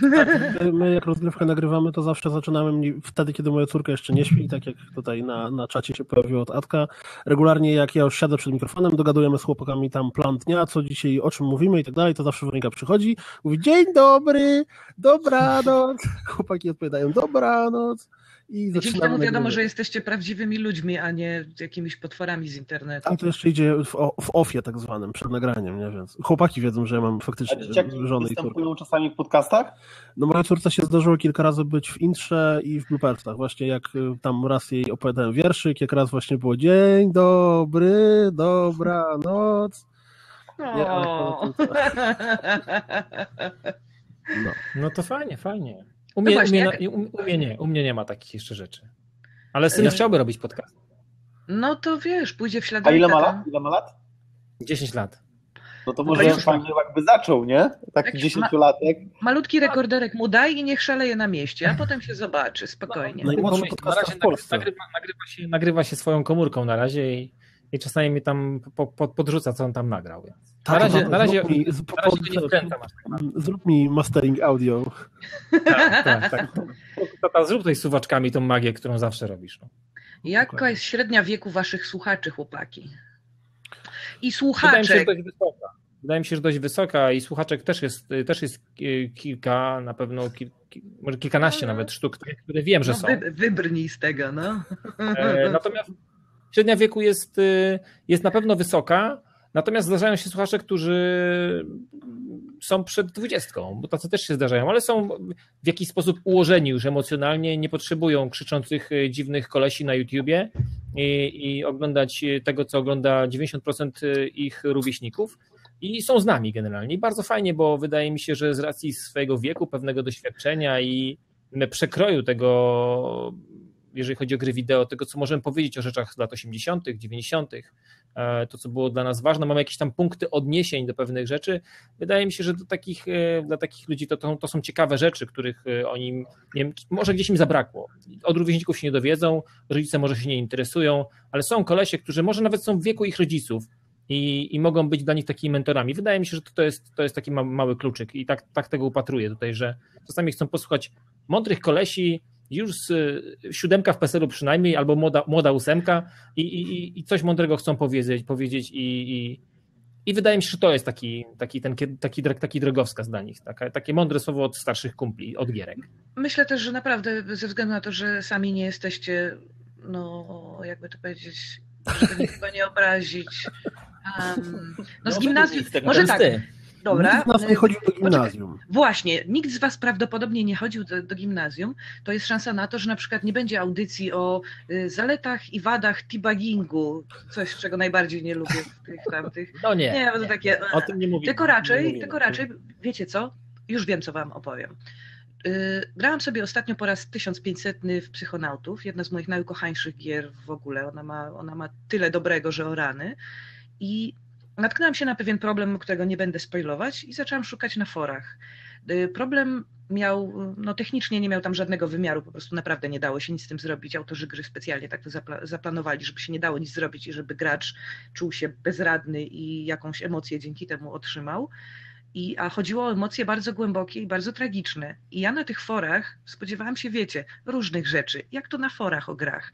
Tak, my jak rozgrywkę nagrywamy, to zawsze zaczynamy wtedy, kiedy moja córka jeszcze nie śpi, tak jak tutaj na, na czacie się pojawiło od Atka. Regularnie jak ja już siadę przed mikrofonem, dogadujemy z chłopakami tam plan dnia, co dzisiaj, o czym mówimy i tak dalej, to zawsze Weronika przychodzi, mówi dzień dobry, dobranoc. Chłopaki odpowiadają dobranoc. I dzięki temu wiadomo, że jesteście prawdziwymi ludźmi, a nie jakimiś potworami z internetu. A to jeszcze idzie w, w ofie tak zwanym, przed nagraniem, nie? Więc chłopaki wiedzą, że ja mam faktycznie żonę i córkę. Czasami w podcastach? No moja córce się zdarzyło kilka razy być w intrze i w bloopersach. Właśnie jak tam raz jej opowiadałem wierszyk, jak raz właśnie było dzień dobry, dobranoc. Nie, to, to, to. No. no to fajnie, fajnie. U mnie, no właśnie, u, mnie, u, mnie nie, u mnie nie ma takich jeszcze rzeczy. Ale syn chciałby robić podcast. No to wiesz, pójdzie w śladu. A ile ma lat? Ile ma lat? dziesięć lat. No to może no już pan jakby zaczął, nie? Taki dziesięciolatek. Ma, malutki rekorderek mu daj i niech szaleje na mieście, a potem się zobaczy, spokojnie. No, no, no, na razie w Polsce. Nagrywa, nagrywa, się, nagrywa się swoją komórką na razie i, i czasami mi tam po, po, podrzuca, co on tam nagrał. Więc. Na razie, tak, na razie, zrób, na razie, zrób, na razie zrób, nie wkręta. Zrób mi mastering audio. Tak, tak, tak. Zrób tutaj suwaczkami tą magię, którą zawsze robisz. No. Jaka tak. jest średnia wieku waszych słuchaczy, chłopaki? I słuchaczek. Wydaje mi się, że dość wysoka. Wydaje mi się, że dość wysoka i słuchaczek też jest, też jest kilka, na pewno kil, kil, może kilkanaście no, nawet sztuk, które wiem, że no, są. Wy, wybrnij z tego, no. E, natomiast średnia wieku jest, jest na pewno wysoka. Natomiast zdarzają się słuchacze, którzy są przed dwudziestką, bo tacy też się zdarzają, ale są w jakiś sposób ułożeni już emocjonalnie, nie potrzebują krzyczących dziwnych kolesi na YouTubie i, i oglądać tego, co ogląda dziewięćdziesiąt procent ich rówieśników i są z nami generalnie. I bardzo fajnie, bo wydaje mi się, że z racji swojego wieku, pewnego doświadczenia i przekroju tego, jeżeli chodzi o gry wideo, tego, co możemy powiedzieć o rzeczach z lat osiemdziesiątych, dziewięćdziesiątych, to, co było dla nas ważne, mamy jakieś tam punkty odniesień do pewnych rzeczy. Wydaje mi się, że do takich, dla takich ludzi to, to, to są ciekawe rzeczy, których oni, nie wiem, może gdzieś im zabrakło. Od rówieśników się nie dowiedzą, rodzice może się nie interesują, ale są kolesie, którzy może nawet są w wieku ich rodziców i, i mogą być dla nich takimi mentorami. Wydaje mi się, że to jest, to jest taki ma, mały kluczyk i tak, tak tego upatruję tutaj, że czasami chcą posłuchać mądrych kolesi, już siódemka w peselu przynajmniej, albo młoda, młoda ósemka i, i, i coś mądrego chcą powiedzieć, powiedzieć i, i, i wydaje mi się, że to jest taki, taki, ten, taki, taki drogowskaz dla nich, taka, takie mądre słowo od starszych kumpli, od gierek. Myślę też, że naprawdę ze względu na to, że sami nie jesteście, no jakby to powiedzieć, żeby chyba nie obrazić. Um, no z gimnazjum, może tak. Dobra. Nikt z nas nie chodził do gimnazjum. Poczekaj. Właśnie, nikt z was prawdopodobnie nie chodził do, do gimnazjum. To jest szansa na to, że na przykład nie będzie audycji o y, zaletach i wadach teabaggingu, coś, czego najbardziej nie lubię w tych tamtych. No nie, nie, bo to nie, takie, nie. O tym nie mówimy. Tylko raczej, nie tylko raczej, wiecie co? Już wiem, co wam opowiem. Yy, grałam sobie ostatnio po raz tysiąc pięćsetny w Psychonautów, jedna z moich najukochańszych gier w ogóle. Ona ma, ona ma tyle dobrego, że o rany. I natknęłam się na pewien problem, którego nie będę spoilować i zaczęłam szukać na forach. Problem miał, no technicznie nie miał tam żadnego wymiaru, po prostu naprawdę nie dało się nic z tym zrobić. Autorzy gry specjalnie tak to zapla- zaplanowali, żeby się nie dało nic zrobić i żeby gracz czuł się bezradny i jakąś emocję dzięki temu otrzymał. I, a chodziło o emocje bardzo głębokie i bardzo tragiczne. I ja na tych forach spodziewałam się, wiecie, różnych rzeczy, jak to na forach o grach.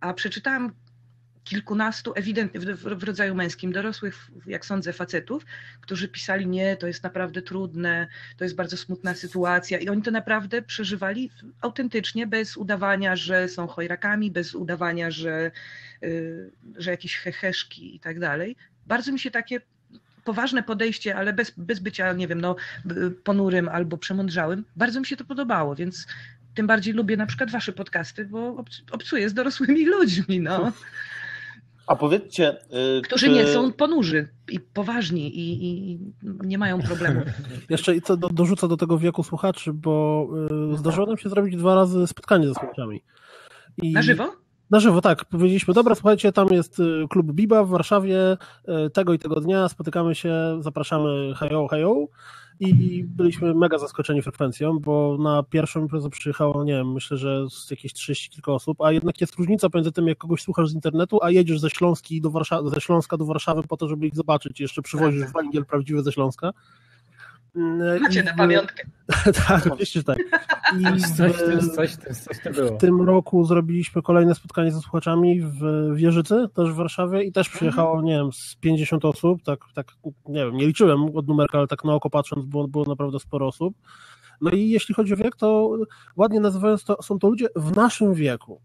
A przeczytałam kilkunastu ewidentnie w rodzaju męskim, dorosłych, jak sądzę, facetów, którzy pisali, nie, to jest naprawdę trudne, to jest bardzo smutna sytuacja i oni to naprawdę przeżywali autentycznie, bez udawania, że są chojrakami, bez udawania, że, yy, że jakieś heheszki i tak dalej. Bardzo mi się takie poważne podejście, ale bez, bez bycia, nie wiem, no, ponurym albo przemądrzałym, bardzo mi się to podobało, więc tym bardziej lubię na przykład wasze podcasty, bo obcuję z dorosłymi ludźmi, no. A powiedzcie... Którzy czy... nie są ponurzy i poważni i, i nie mają problemu. Jeszcze co do, dorzucę do tego wieku słuchaczy, bo zdarzyło nam się zrobić dwa razy spotkanie ze słuchaczami. I... Na żywo? Na żywo, tak. Powiedzieliśmy, dobra, słuchajcie, tam jest klub Biba w Warszawie, tego i tego dnia spotykamy się, zapraszamy, hejo, hejo. I byliśmy mega zaskoczeni frekwencją, bo na pierwszą imprezę przyjechało, nie wiem, myślę, że z jakieś trzydzieści kilka osób, a jednak jest różnica pomiędzy tym, jak kogoś słuchasz z internetu, a jedziesz ze, Śląski do Warszawy, ze Śląska do Warszawy po to, żeby ich zobaczyć. Jeszcze przywozisz węgiel prawdziwy ze Śląska. Macie na pamiątkę. Tak, oczywiście tak. I w, coś, coś, coś to było. W tym roku zrobiliśmy kolejne spotkanie ze słuchaczami w Wieżycy, też w Warszawie i też przyjechało, nie wiem, z pięćdziesiąt osób, tak, tak, nie wiem, nie liczyłem od numerka, ale tak na oko patrząc było, było naprawdę sporo osób. No i jeśli chodzi o wiek, to ładnie nazywając to, są to ludzie w naszym wieku.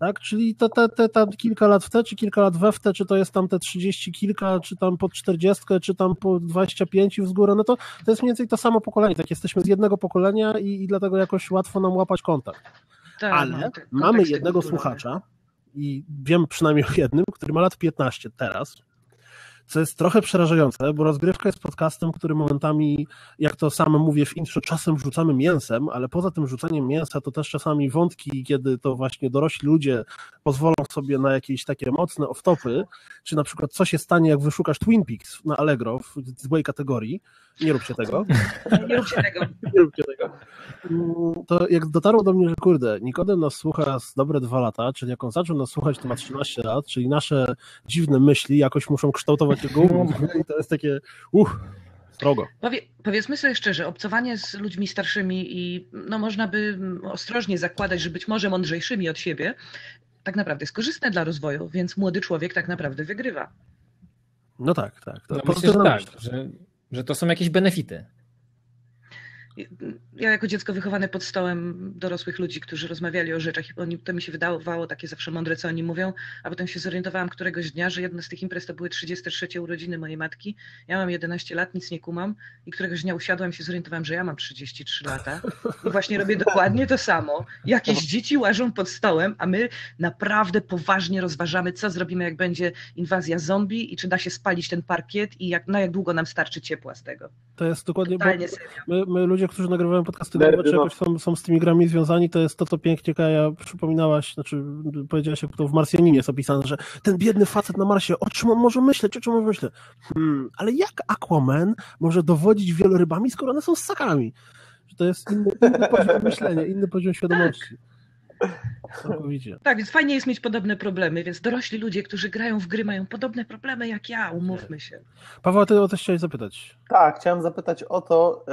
Tak, czyli te, te, te tam kilka lat w te, czy kilka lat we w te, czy to jest tam te trzydzieści kilka, czy tam po czterdziestkę, czy tam po dwadzieścia pięć i wzgórę, no to, to jest mniej więcej to samo pokolenie, tak jesteśmy z jednego pokolenia i, i dlatego jakoś łatwo nam łapać kontakt. Tak, ale mamy jednego kultury. Słuchacza i wiem przynajmniej o jednym, który ma lat piętnaście teraz, co jest trochę przerażające, bo Rozgrywka jest podcastem, który momentami, jak to sam mówię w intro, czasem rzucamy mięsem, ale poza tym rzucaniem mięsa to też czasami wątki, kiedy to właśnie dorośli ludzie pozwolą sobie na jakieś takie mocne off-topy, czy na przykład co się stanie, jak wyszukasz Twin Peaks na Allegro w złej kategorii. Nie róbcie tego. Nie róbcie tego. Nie róbcie tego. To jak dotarło do mnie, że kurde, Nikodem nas słucha z dobre dwa lata, czyli jak on zaczął nas słuchać, to ma trzynaście lat, czyli nasze dziwne myśli jakoś muszą kształtować jego umysł i to jest takie uff, srogo. Powie, powiedzmy sobie szczerze, obcowanie z ludźmi starszymi i no można by ostrożnie zakładać, że być może mądrzejszymi od siebie, tak naprawdę jest korzystne dla rozwoju, więc młody człowiek tak naprawdę wygrywa. No tak, tak. To no myślę, że tak, że... że to są jakieś benefity. Ja jako dziecko wychowane pod stołem dorosłych ludzi, którzy rozmawiali o rzeczach i to mi się wydawało takie zawsze mądre, co oni mówią, a potem się zorientowałam któregoś dnia, że jedna z tych imprez to były trzydzieste trzecie urodziny mojej matki. Ja mam jedenaście lat, nic nie kumam i któregoś dnia usiadłam i się zorientowałam, że ja mam trzydzieści trzy lata i właśnie robię dokładnie to samo. Jakieś dzieci łażą pod stołem, a my naprawdę poważnie rozważamy, co zrobimy, jak będzie inwazja zombie i czy da się spalić ten parkiet i jak, na jak długo nam starczy ciepła z tego. To jest dokładnie, totalnie bo my, my ludzie, którzy nagrywają podcasty, nerdy, czy jakoś są, są z tymi grami związani, to jest to, co pięknie Kaja przypominałaś, znaczy powiedziałaś, jak to w Marsjaninie jest opisane, że ten biedny facet na Marsie, o czym on może myśleć, o czym on myśli? Hmm, ale jak Aquaman może dowodzić wielorybami, skoro one są ssakami? To jest inny, inny poziom myślenia, inny poziom świadomości. Całkowicie. Tak, więc fajnie jest mieć podobne problemy, więc dorośli ludzie, którzy grają w gry, mają podobne problemy jak ja, umówmy się. Paweł, ty o to chciałeś zapytać. Tak, chciałem zapytać o to,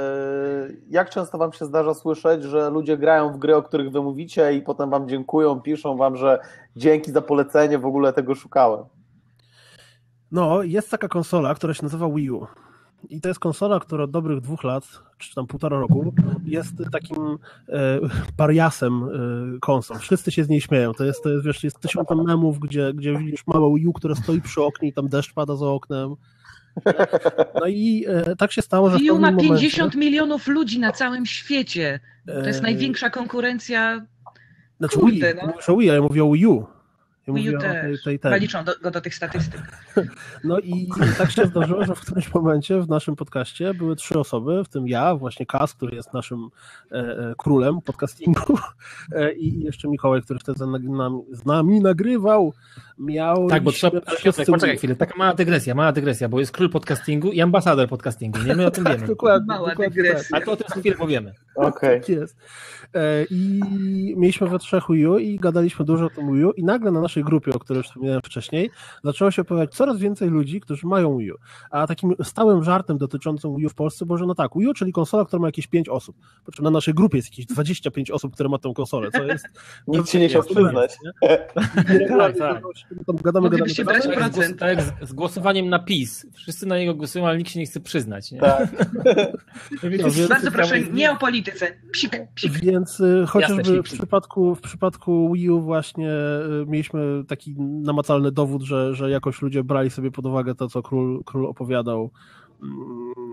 jak często wam się zdarza słyszeć, że ludzie grają w gry, o których wy mówicie i potem wam dziękują, piszą wam, że dzięki za polecenie, w ogóle tego szukałem. No, jest taka konsola, która się nazywa Wii U. I to jest konsola, która od dobrych dwóch lat, czy tam półtora roku, jest takim pariasem konsol. Wszyscy się z niej śmieją. To jest, to jest, wiesz, jest tysiące memów, gdzie, gdzie widzisz małe Wii U, które stoi przy oknie i tam deszcz pada za oknem. No i tak się stało, że Wii U ma pięćdziesiąt momencie... milionów ludzi na całym świecie. To jest największa konkurencja. Znaczy Kurde, Wii, no. Wii, ale mówię o Wii U. Wii U też, tej, tej, tej. Liczą do, go do tych statystyk. No i tak się zdarzyło, że w którymś momencie w naszym podcaście były trzy osoby, w tym ja, właśnie K A S, który jest naszym e, e, królem podcastingu e, i jeszcze Mikołaj, który wtedy nam, z nami nagrywał, miał... Tak, bo trzeba... Poczekaj chwilę, taka mała dygresja, mała dygresja, bo jest król podcastingu i ambasador podcastingu, nie? My o tym tak, wiemy. Dokładnie, mała dokładnie dygresja. Tak. A to o tym chwilę powiemy. Okej. Okay. Jest. E, I mieliśmy we trzech Wii U i gadaliśmy dużo o tym Wii U i nagle na naszej grupie, o której wspomniałem wcześniej, zaczęło się pojawiać coraz więcej ludzi, którzy mają Wii U. A takim stałym żartem dotyczącym Wii U w Polsce było, że no tak, Wii U, czyli konsola, która ma jakieś pięć osób. Po czym na naszej grupie jest jakieś dwadzieścia pięć osób, które ma tę konsolę, co jest... Nikt się nie chciał przyznać. Moglibyście brać procent. Tak jak z głosowaniem na PiS. Wszyscy na niego głosują, ale nikt się nie chce przyznać. Nie? Tak. Bardzo proszę, nie o polityce. Psik, psik. Więc chociażby w przypadku, w przypadku Wii U właśnie mieliśmy taki namacalny dowód, że, że jakoś ludzie brali sobie pod uwagę to, co król, król opowiadał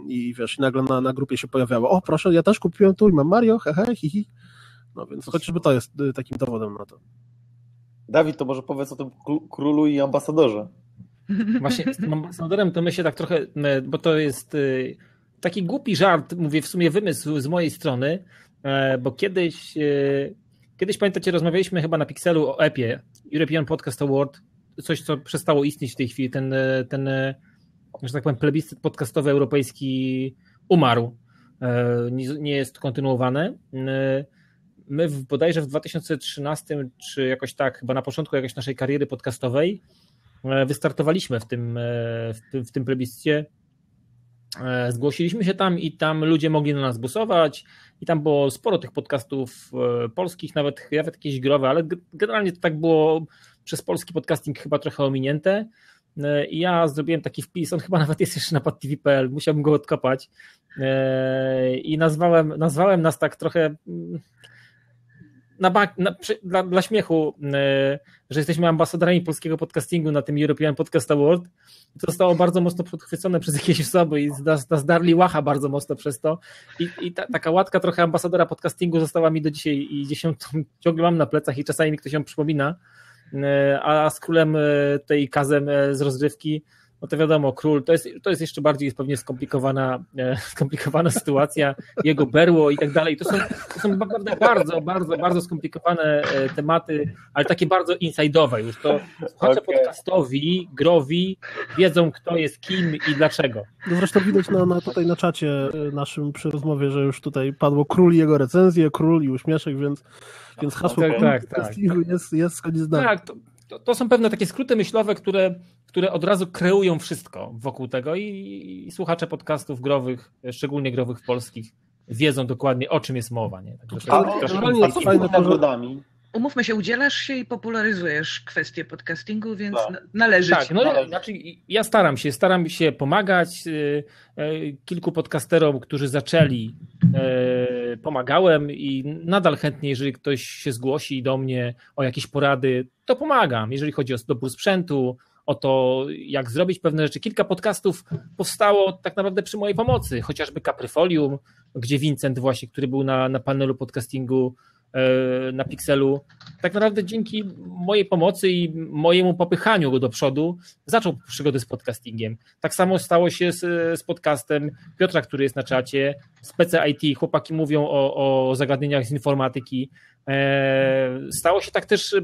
i wiesz, nagle na, na grupie się pojawiało, o proszę, ja też kupiłem tu i mam Mario, hehe, hihi. No więc chociażby to jest takim dowodem na to. Dawid, to może powiedz o tym królu i ambasadorze. Właśnie z tym ambasadorem to my się tak trochę, bo to jest taki głupi żart, mówię w sumie wymysł z mojej strony, bo kiedyś Kiedyś, pamiętacie, rozmawialiśmy chyba na Pixelu o E P ie, European Podcast Award, coś, co przestało istnieć w tej chwili. Ten, ten że tak powiem, plebiscyt podcastowy europejski umarł. Nie jest kontynuowany. My w, bodajże w dwa tysiące trzynastym, czy jakoś tak, chyba na początku jakiejś naszej kariery podcastowej, wystartowaliśmy w tym, w tym, w tym plebiscycie. Zgłosiliśmy się tam i tam ludzie mogli na nas głosować i tam było sporo tych podcastów polskich, nawet, nawet jakieś growe, ale generalnie to tak było przez polski podcasting chyba trochę ominięte. I ja zrobiłem taki wpis, on chyba nawet jest jeszcze na pad t v kropka p l, musiałbym go odkopać i nazwałem, nazwałem nas tak trochę na ba- na, dla, dla śmiechu, że jesteśmy ambasadorami polskiego podcastingu na tym European Podcast Award. To zostało bardzo mocno podchwycone przez jakieś osoby i zdarli łacha bardzo mocno przez to. I, i ta, taka łatka trochę ambasadora podcastingu została mi do dzisiaj i gdzieś ją ciągle mam na plecach i czasami mi ktoś ją przypomina. A z królem tej Kazem z rozgrywki, no to wiadomo, król, to jest, to jest jeszcze bardziej pewnie skomplikowana, skomplikowana sytuacja, jego berło i tak dalej. To są, to są naprawdę bardzo, bardzo, bardzo skomplikowane tematy, ale takie bardzo inside'owe już. To słuchacze okay. podcastowi, growi wiedzą, kto jest kim i dlaczego. No zresztą widać na, na tutaj na czacie naszym przy rozmowie, że już tutaj padło król i jego recenzje, król i uśmieszek, więc, więc hasło tak, tak, tak. jest, jest koniec zdania. Tak, to... To, to są pewne takie skróty myślowe, które, które od razu kreują wszystko wokół tego i, i słuchacze podcastów growych, szczególnie growych polskich, wiedzą dokładnie, o czym jest mowa. Nie? Także a, to, to, to, to fajne nagrodami. Umówmy się, udzielasz się i popularyzujesz kwestię podcastingu, więc no. należy tak, ci. No, należy. Znaczy, ja staram się, staram się pomagać. Kilku podcasterom, którzy zaczęli, pomagałem i nadal chętnie, jeżeli ktoś się zgłosi do mnie o jakieś porady, to pomagam. Jeżeli chodzi o dobór sprzętu, o to, jak zrobić pewne rzeczy. Kilka podcastów powstało tak naprawdę przy mojej pomocy, chociażby Caprifolium, gdzie Vincent właśnie, który był na, na panelu podcastingu na Pixelu, tak naprawdę dzięki mojej pomocy i mojemu popychaniu go do przodu zaczął przygodę z podcastingiem. Tak samo stało się z, z podcastem Piotra, który jest na czacie, z P C I T, chłopaki mówią o, o zagadnieniach z informatyki. E, stało się tak też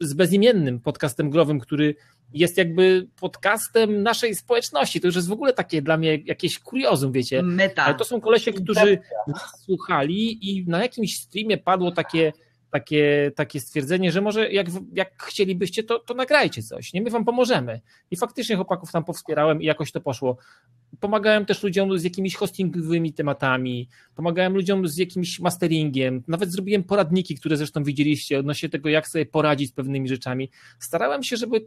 z bezimiennym podcastem growym, który jest jakby podcastem naszej społeczności. To już jest w ogóle takie dla mnie jakieś kuriozum, wiecie. Meta. Ale to są kolesie, którzy nas słuchali i na jakimś streamie padło takie, takie, takie stwierdzenie, że może jak, jak chcielibyście, to, to nagrajcie coś, nie? My wam pomożemy. I faktycznie chłopaków tam powspierałem i jakoś to poszło. Pomagałem też ludziom z jakimiś hostingowymi tematami, pomagałem ludziom z jakimś masteringiem, nawet zrobiłem poradniki, które zresztą widzieliście odnośnie tego, jak sobie poradzić z pewnymi rzeczami. Starałem się, żeby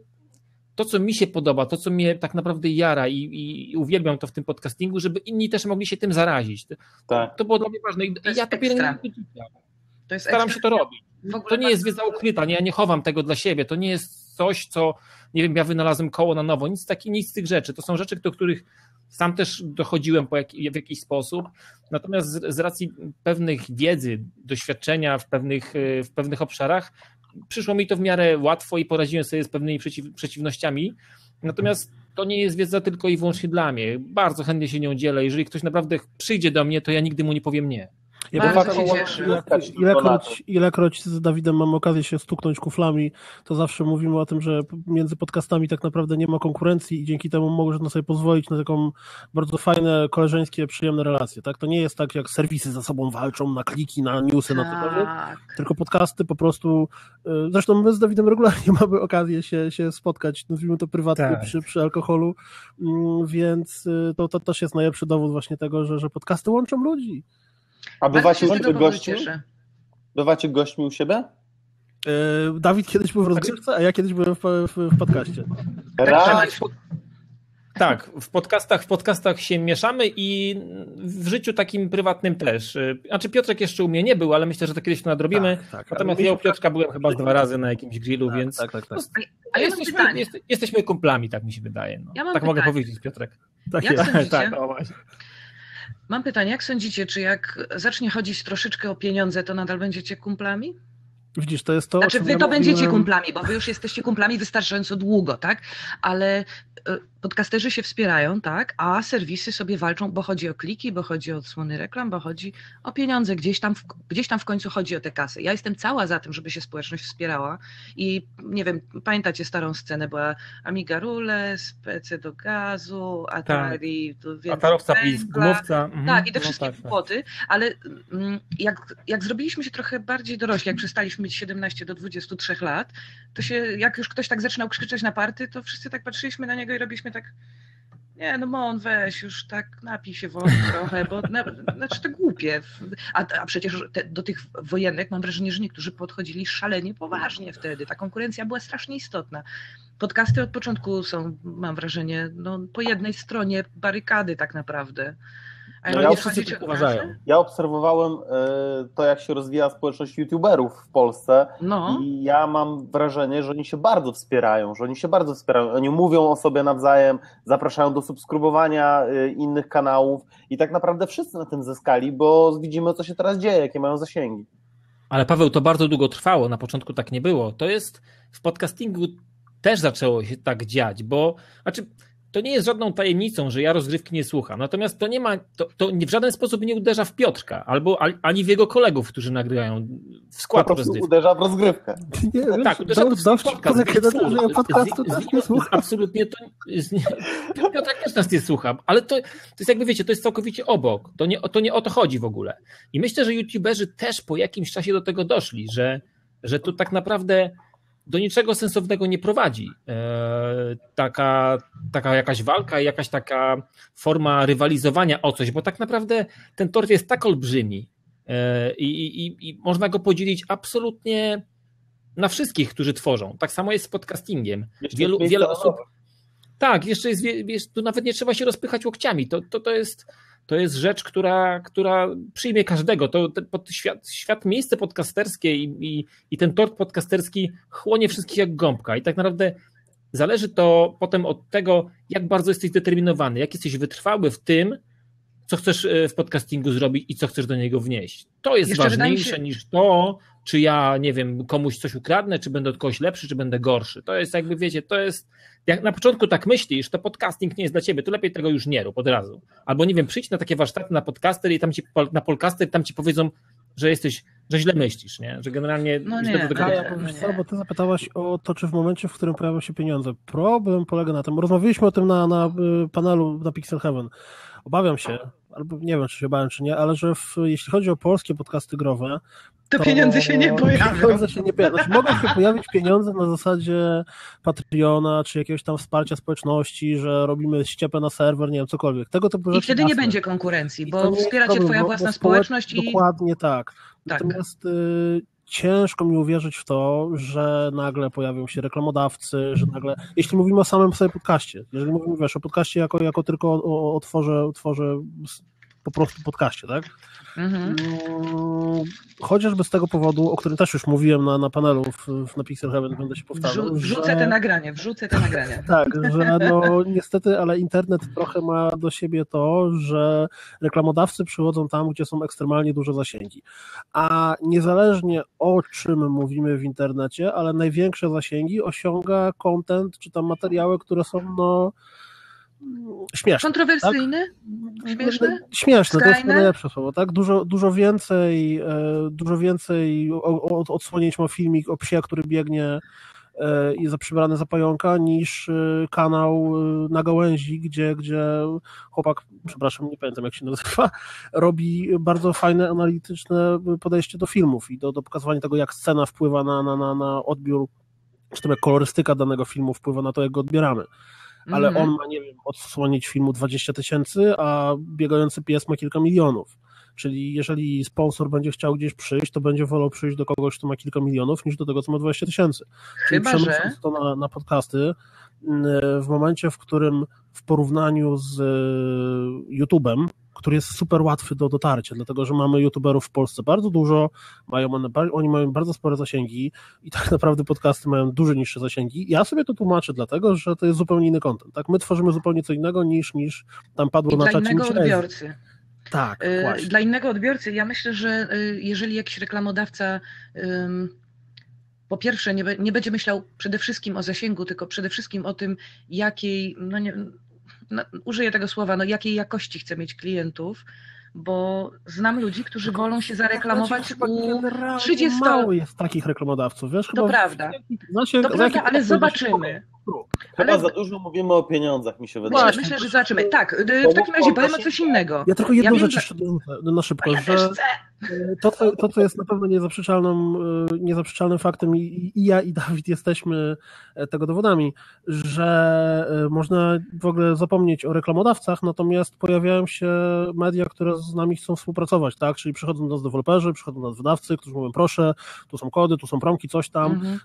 to, co mi się podoba, to, co mnie tak naprawdę jara i, i uwielbiam to w tym podcastingu, żeby inni też mogli się tym zarazić. Tak. To było dla mnie ważne i to ja to pielęgnuję. Staram się to robić. To nie jest wiedza ukryta, nie, ja nie chowam tego dla siebie, to nie jest coś, co, nie wiem, ja wynalazłem koło na nowo, nic, taki, nic z tych rzeczy. To są rzeczy, do których sam też dochodziłem po jak, w jakiś sposób, natomiast z, z racji pewnych wiedzy, doświadczenia w pewnych, w pewnych obszarach przyszło mi to w miarę łatwo i poradziłem sobie z pewnymi przeciw, przeciwnościami, natomiast to nie jest wiedza tylko i wyłącznie dla mnie. Bardzo chętnie się nią dzielę. Jeżeli ktoś naprawdę przyjdzie do mnie, to ja nigdy mu nie powiem nie. Ja bardzo się cieszę. Ilekroć, ilekroć z Dawidem mam okazję się stuknąć kuflami, to zawsze mówimy o tym, że między podcastami tak naprawdę nie ma konkurencji i dzięki temu można sobie pozwolić na taką bardzo fajne, koleżeńskie, przyjemne relacje. Tak? To nie jest tak, jak serwisy ze sobą walczą na kliki, na newsy, tak. na tygodnie, tylko podcasty po prostu... Zresztą my z Dawidem regularnie mamy okazję się, się spotkać, nazwijmy to prywatnie, tak. przy, przy alkoholu, więc to, to też jest najlepszy dowód właśnie tego, że, że podcasty łączą ludzi. A bywacie, gości? bywacie gośćmi u siebie? Yy, Dawid kiedyś był w rozgrywce, a ja kiedyś byłem w, w, w podcaście. Raz. Tak, w podcastach, w podcastach się mieszamy i w życiu takim prywatnym też. Znaczy Piotrek jeszcze u mnie nie był, ale myślę, że to kiedyś to nadrobimy. Tak, tak, Natomiast ja u Piotrka byłem chyba dwa razy na jakimś grillu, tak, więc... Tak, tak, tak. No, a ja jesteśmy, jesteśmy kumplami, tak mi się wydaje. No. Ja tak pytanie. Mogę powiedzieć, Piotrek. Tak, jest. tak o, właśnie. Mam pytanie, jak sądzicie, czy jak zacznie chodzić troszeczkę o pieniądze, to nadal będziecie kumplami? Widzisz, to jest to. Znaczy, wy to ja będziecie mówiłem... kumplami, bo wy już jesteście kumplami wystarczająco długo, tak? Ale podcasterzy się wspierają, tak? A serwisy sobie walczą, bo chodzi o kliki, bo chodzi o odsłony reklam, bo chodzi o pieniądze. Gdzieś tam, w, gdzieś tam w końcu chodzi o te kasy. Ja jestem cała za tym, żeby się społeczność wspierała. I nie wiem, pamiętacie starą scenę, była Amiga Rules, P C do gazu, Atari, tak. Atarowca, gumowca. Mhm. Tak, i te no wszystkie tak, kłopoty, tak. Ale jak, jak zrobiliśmy się trochę bardziej dorośli, jak przestaliśmy mieć siedemnaście do dwudziestu trzech lat, to się, jak już ktoś tak zaczynał krzyczeć na party, to wszyscy tak patrzyliśmy na niego i robiliśmy tak, nie no mon, weź już tak napij się wody trochę, bo na, znaczy to głupie. A, a przecież te, do tych wojenek mam wrażenie, że niektórzy podchodzili szalenie poważnie wtedy. Ta konkurencja była strasznie istotna. Podcasty od początku są, mam wrażenie, no, po jednej stronie barykady tak naprawdę. No ja, tak uważają. ja obserwowałem y, to, jak się rozwija społeczność youtuberów w Polsce no. i ja mam wrażenie, że oni się bardzo wspierają, że oni się bardzo wspierają. Oni mówią o sobie nawzajem, zapraszają do subskrybowania y, innych kanałów i tak naprawdę wszyscy na tym zyskali, bo widzimy, co się teraz dzieje, jakie mają zasięgi. Ale Paweł, to bardzo długo trwało, na początku tak nie było. To jest, w podcastingu też zaczęło się tak dziać, bo... Znaczy, to nie jest żadną tajemnicą, że ja rozgrywki nie słucham. Natomiast to nie ma, to, to w żaden sposób nie uderza w Piotrka, albo ani w jego kolegów, którzy nagrywają w skład rozgrywki. Uderza w rozgrywkę. Nie, tak, wiesz, uderza w rozgrywkę. Absolutnie to. Piotrek też nas nie słucha, ale to, to jest jakby wiecie, to jest całkowicie obok. To nie, to nie o to chodzi w ogóle. I myślę, że youtuberzy też po jakimś czasie do tego doszli, że, że to tak naprawdę do niczego sensownego nie prowadzi. Taka, taka jakaś walka, jakaś taka forma rywalizowania o coś, bo tak naprawdę ten tort jest tak olbrzymi i, i, i można go podzielić absolutnie na wszystkich, którzy tworzą. Tak samo jest z podcastingiem. Wielu, wiele osób... Tak, jeszcze jest, jest... Tu nawet nie trzeba się rozpychać łokciami. To, to, to jest... To jest rzecz, która, która przyjmie każdego. To, to pod świat, świat, miejsce podcasterskie i, i, i ten tort podcasterski chłonie wszystkich jak gąbka. I tak naprawdę zależy to potem od tego, jak bardzo jesteś zdeterminowany, jak jesteś wytrwały w tym, co chcesz w podcastingu zrobić i co chcesz do niego wnieść. To jest jeszcze ważniejsze się... niż to, czy ja, nie wiem, komuś coś ukradnę, czy będę od kogoś lepszy, czy będę gorszy. To jest jakby, wiecie, to jest... Jak na początku tak myślisz, to podcasting nie jest dla ciebie, to lepiej tego już nie rób od razu. Albo, nie wiem, przyjdź na takie warsztaty na podcaster i tam ci, na polkaster, tam ci powiedzą, że jesteś, że źle myślisz, nie? Że generalnie... No nie, do tego ale ja powiem, co, bo ty zapytałaś o to, czy w momencie, w którym pojawią się pieniądze. Problem polega na tym, rozmawialiśmy o tym na, na panelu na Pixel Heaven. Obawiam się, albo nie wiem, czy się bałem, czy nie, ale że w, jeśli chodzi o polskie podcasty growe, to, to pieniądze się nie pojawią. Pieniądze się nie pojawią. Znaczy, mogą się pojawić pieniądze na zasadzie Patreona, czy jakiegoś tam wsparcia społeczności, że robimy ściepę na serwer, nie wiem, cokolwiek. Tego typu rzeczy. I wtedy nie jasne. będzie konkurencji, bo wspiera cię twoja własna społeczność. I... Dokładnie tak. tak. Natomiast y, ciężko mi uwierzyć w to, że nagle pojawią się reklamodawcy, że nagle, jeśli mówimy o samym sobie podcaście, jeżeli mówimy wiesz, o podcaście jako, jako tylko o, o, o tworze, tworze po prostu podcaście, tak? Mhm. Chociażby z tego powodu, o którym też już mówiłem na, na panelu w, na Pixel Heaven, będę się powtarzał. Wrzucę że... te nagrania, wrzucę te nagrania. Tak, że no niestety, ale internet trochę ma do siebie to, że reklamodawcy przychodzą tam, gdzie są ekstremalnie duże zasięgi. A niezależnie o czym mówimy w internecie, ale największe zasięgi osiąga content, czy tam materiały, które są no śmieszne. Kontrowersyjne? Tak? Śmieszne? Śmieszne, skrajne? To jest najlepsze słowo, tak? Dużo, dużo więcej, dużo więcej odsłonięć ma filmik o psie, który biegnie i jest przybrany za pająka, niż kanał na gałęzi, gdzie, gdzie chłopak, przepraszam, nie pamiętam jak się nazywa, robi bardzo fajne, analityczne podejście do filmów i do, do pokazywania tego, jak scena wpływa na, na, na, na odbiór, czy tam jak kolorystyka danego filmu wpływa na to, jak go odbieramy. Ale on ma, nie wiem, odsłonić filmu dwadzieścia tysięcy, a biegający pies ma kilka milionów. Czyli jeżeli sponsor będzie chciał gdzieś przyjść, to będzie wolał przyjść do kogoś, kto ma kilka milionów, niż do tego, co ma dwadzieścia tysięcy. Chyba, czyli przenosząc że... to na, na podcasty, w momencie, w którym w porównaniu z YouTube'em, który jest super łatwy do dotarcia, dlatego że mamy youtuberów w Polsce bardzo dużo, mają one, oni mają bardzo spore zasięgi i tak naprawdę podcasty mają dużo niższe zasięgi. Ja sobie to tłumaczę dlatego, że to jest zupełnie inny content. Tak? My tworzymy zupełnie co innego niż, niż tam padło I na czacie. Innego odbiorcy. Tak, właśnie. Dla innego odbiorcy ja myślę, że jeżeli jakiś reklamodawca po pierwsze nie, be, nie będzie myślał przede wszystkim o zasięgu, tylko przede wszystkim o tym, jakiej, no nie, no, użyję tego słowa, no jakiej jakości chce mieć klientów, bo znam ludzi, którzy wolą się zareklamować u trzydziestu... Mało jest takich reklamodawców, wiesz? Chyba to prawda, zasięg, to prawda, ale zobaczymy. Chyba ale... za dużo mówimy o pieniądzach, mi się wydaje. Właśnie, myślę, że zobaczymy. Tak, w takim razie powiem o coś innego. Ja tylko jedną ja rzecz jeszcze na... na szybko, ja że to co, to, co jest na pewno niezaprzeczalnym, niezaprzeczalnym faktem i, i ja, i Dawid jesteśmy tego dowodami, że można w ogóle zapomnieć o reklamodawcach, natomiast pojawiają się media, które z nami chcą współpracować, tak? Czyli przychodzą do nas deweloperzy, przychodzą do nas wydawcy, którzy mówią proszę, tu są kody, tu są promki, coś tam. Mhm.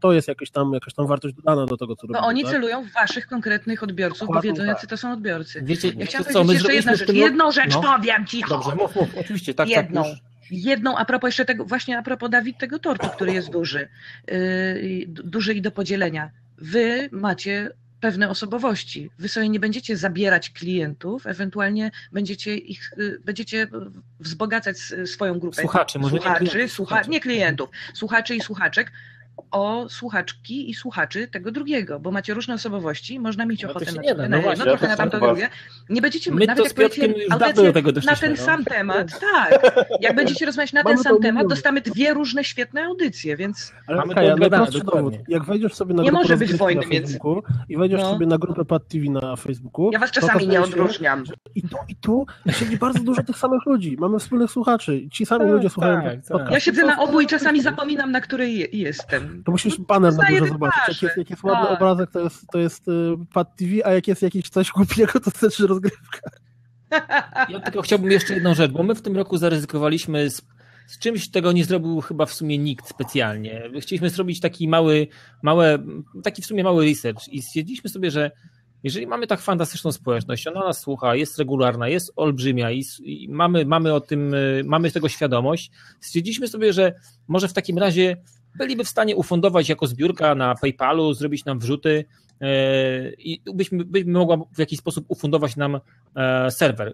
To jest jakaś tam, jakaś tam wartość dodana do tego. To no oni tak? celują w waszych konkretnych odbiorców, bo wiedzą, jacy to są odbiorcy. Wiecie, ja chciałam co, powiedzieć jeszcze jedną rzecz. Tym... Jedną rzecz no. powiem ci. Dobrze, mów, mów. Oczywiście, tak, jedną. tak. Już. Jedną, a propos jeszcze tego, właśnie a propos Dawid, tego tortu, który jest duży. Yy, duży i do podzielenia. Wy macie pewne osobowości. Wy sobie nie będziecie zabierać klientów, ewentualnie będziecie ich, będziecie wzbogacać swoją grupę. Słuchaczy, może słuchaczy, nie klientów. Słucha... nie klientów. Słuchaczy i słuchaczek. O słuchaczki i słuchaczy tego drugiego, bo macie różne osobości, można mieć no ochotę na to, no właśnie, no trochę na tamto drugie. Nie będziecie, My nawet jak powiecie audycję na ten no. sam temat, tak, jak będziecie rozmawiać na ten Mamy sam temat, dostaniemy dwie różne świetne audycje, więc... Ale okay, ja najprostszy dowód, jak wejdziesz sobie na nie grupę może być wojny, na Facebooku więc... i wejdziesz no. sobie na grupę Pad T V na Facebooku... Ja was czasami nie odróżniam. I tu, i tu siedzi bardzo dużo tych samych ludzi, mamy wspólnych słuchaczy, ci sami tak, ludzie słuchają tak, tak. Ja siedzę na obu i czasami zapominam, na której jestem. To musisz banner na dużo zobaczyć. Jak jest, jak jest ładny tak. obrazek, to jest, to jest Pad T V, a jak jest jakiś coś głupiego, to też rozgrywka. Ja tylko chciałbym jeszcze jedną rzecz, bo my w tym roku zaryzykowaliśmy z, z czymś, tego nie zrobił chyba w sumie nikt specjalnie. Chcieliśmy zrobić taki mały, małe, taki w sumie mały research i stwierdziliśmy sobie, że jeżeli mamy tak fantastyczną społeczność, ona nas słucha, jest regularna, jest olbrzymia i, i mamy, mamy o tym, mamy tego świadomość, stwierdziliśmy sobie, że może w takim razie byliby w stanie ufundować jako zbiórka na PayPalu, zrobić nam wrzuty yy, i byśmy, byśmy mogła w jakiś sposób ufundować nam e, serwer.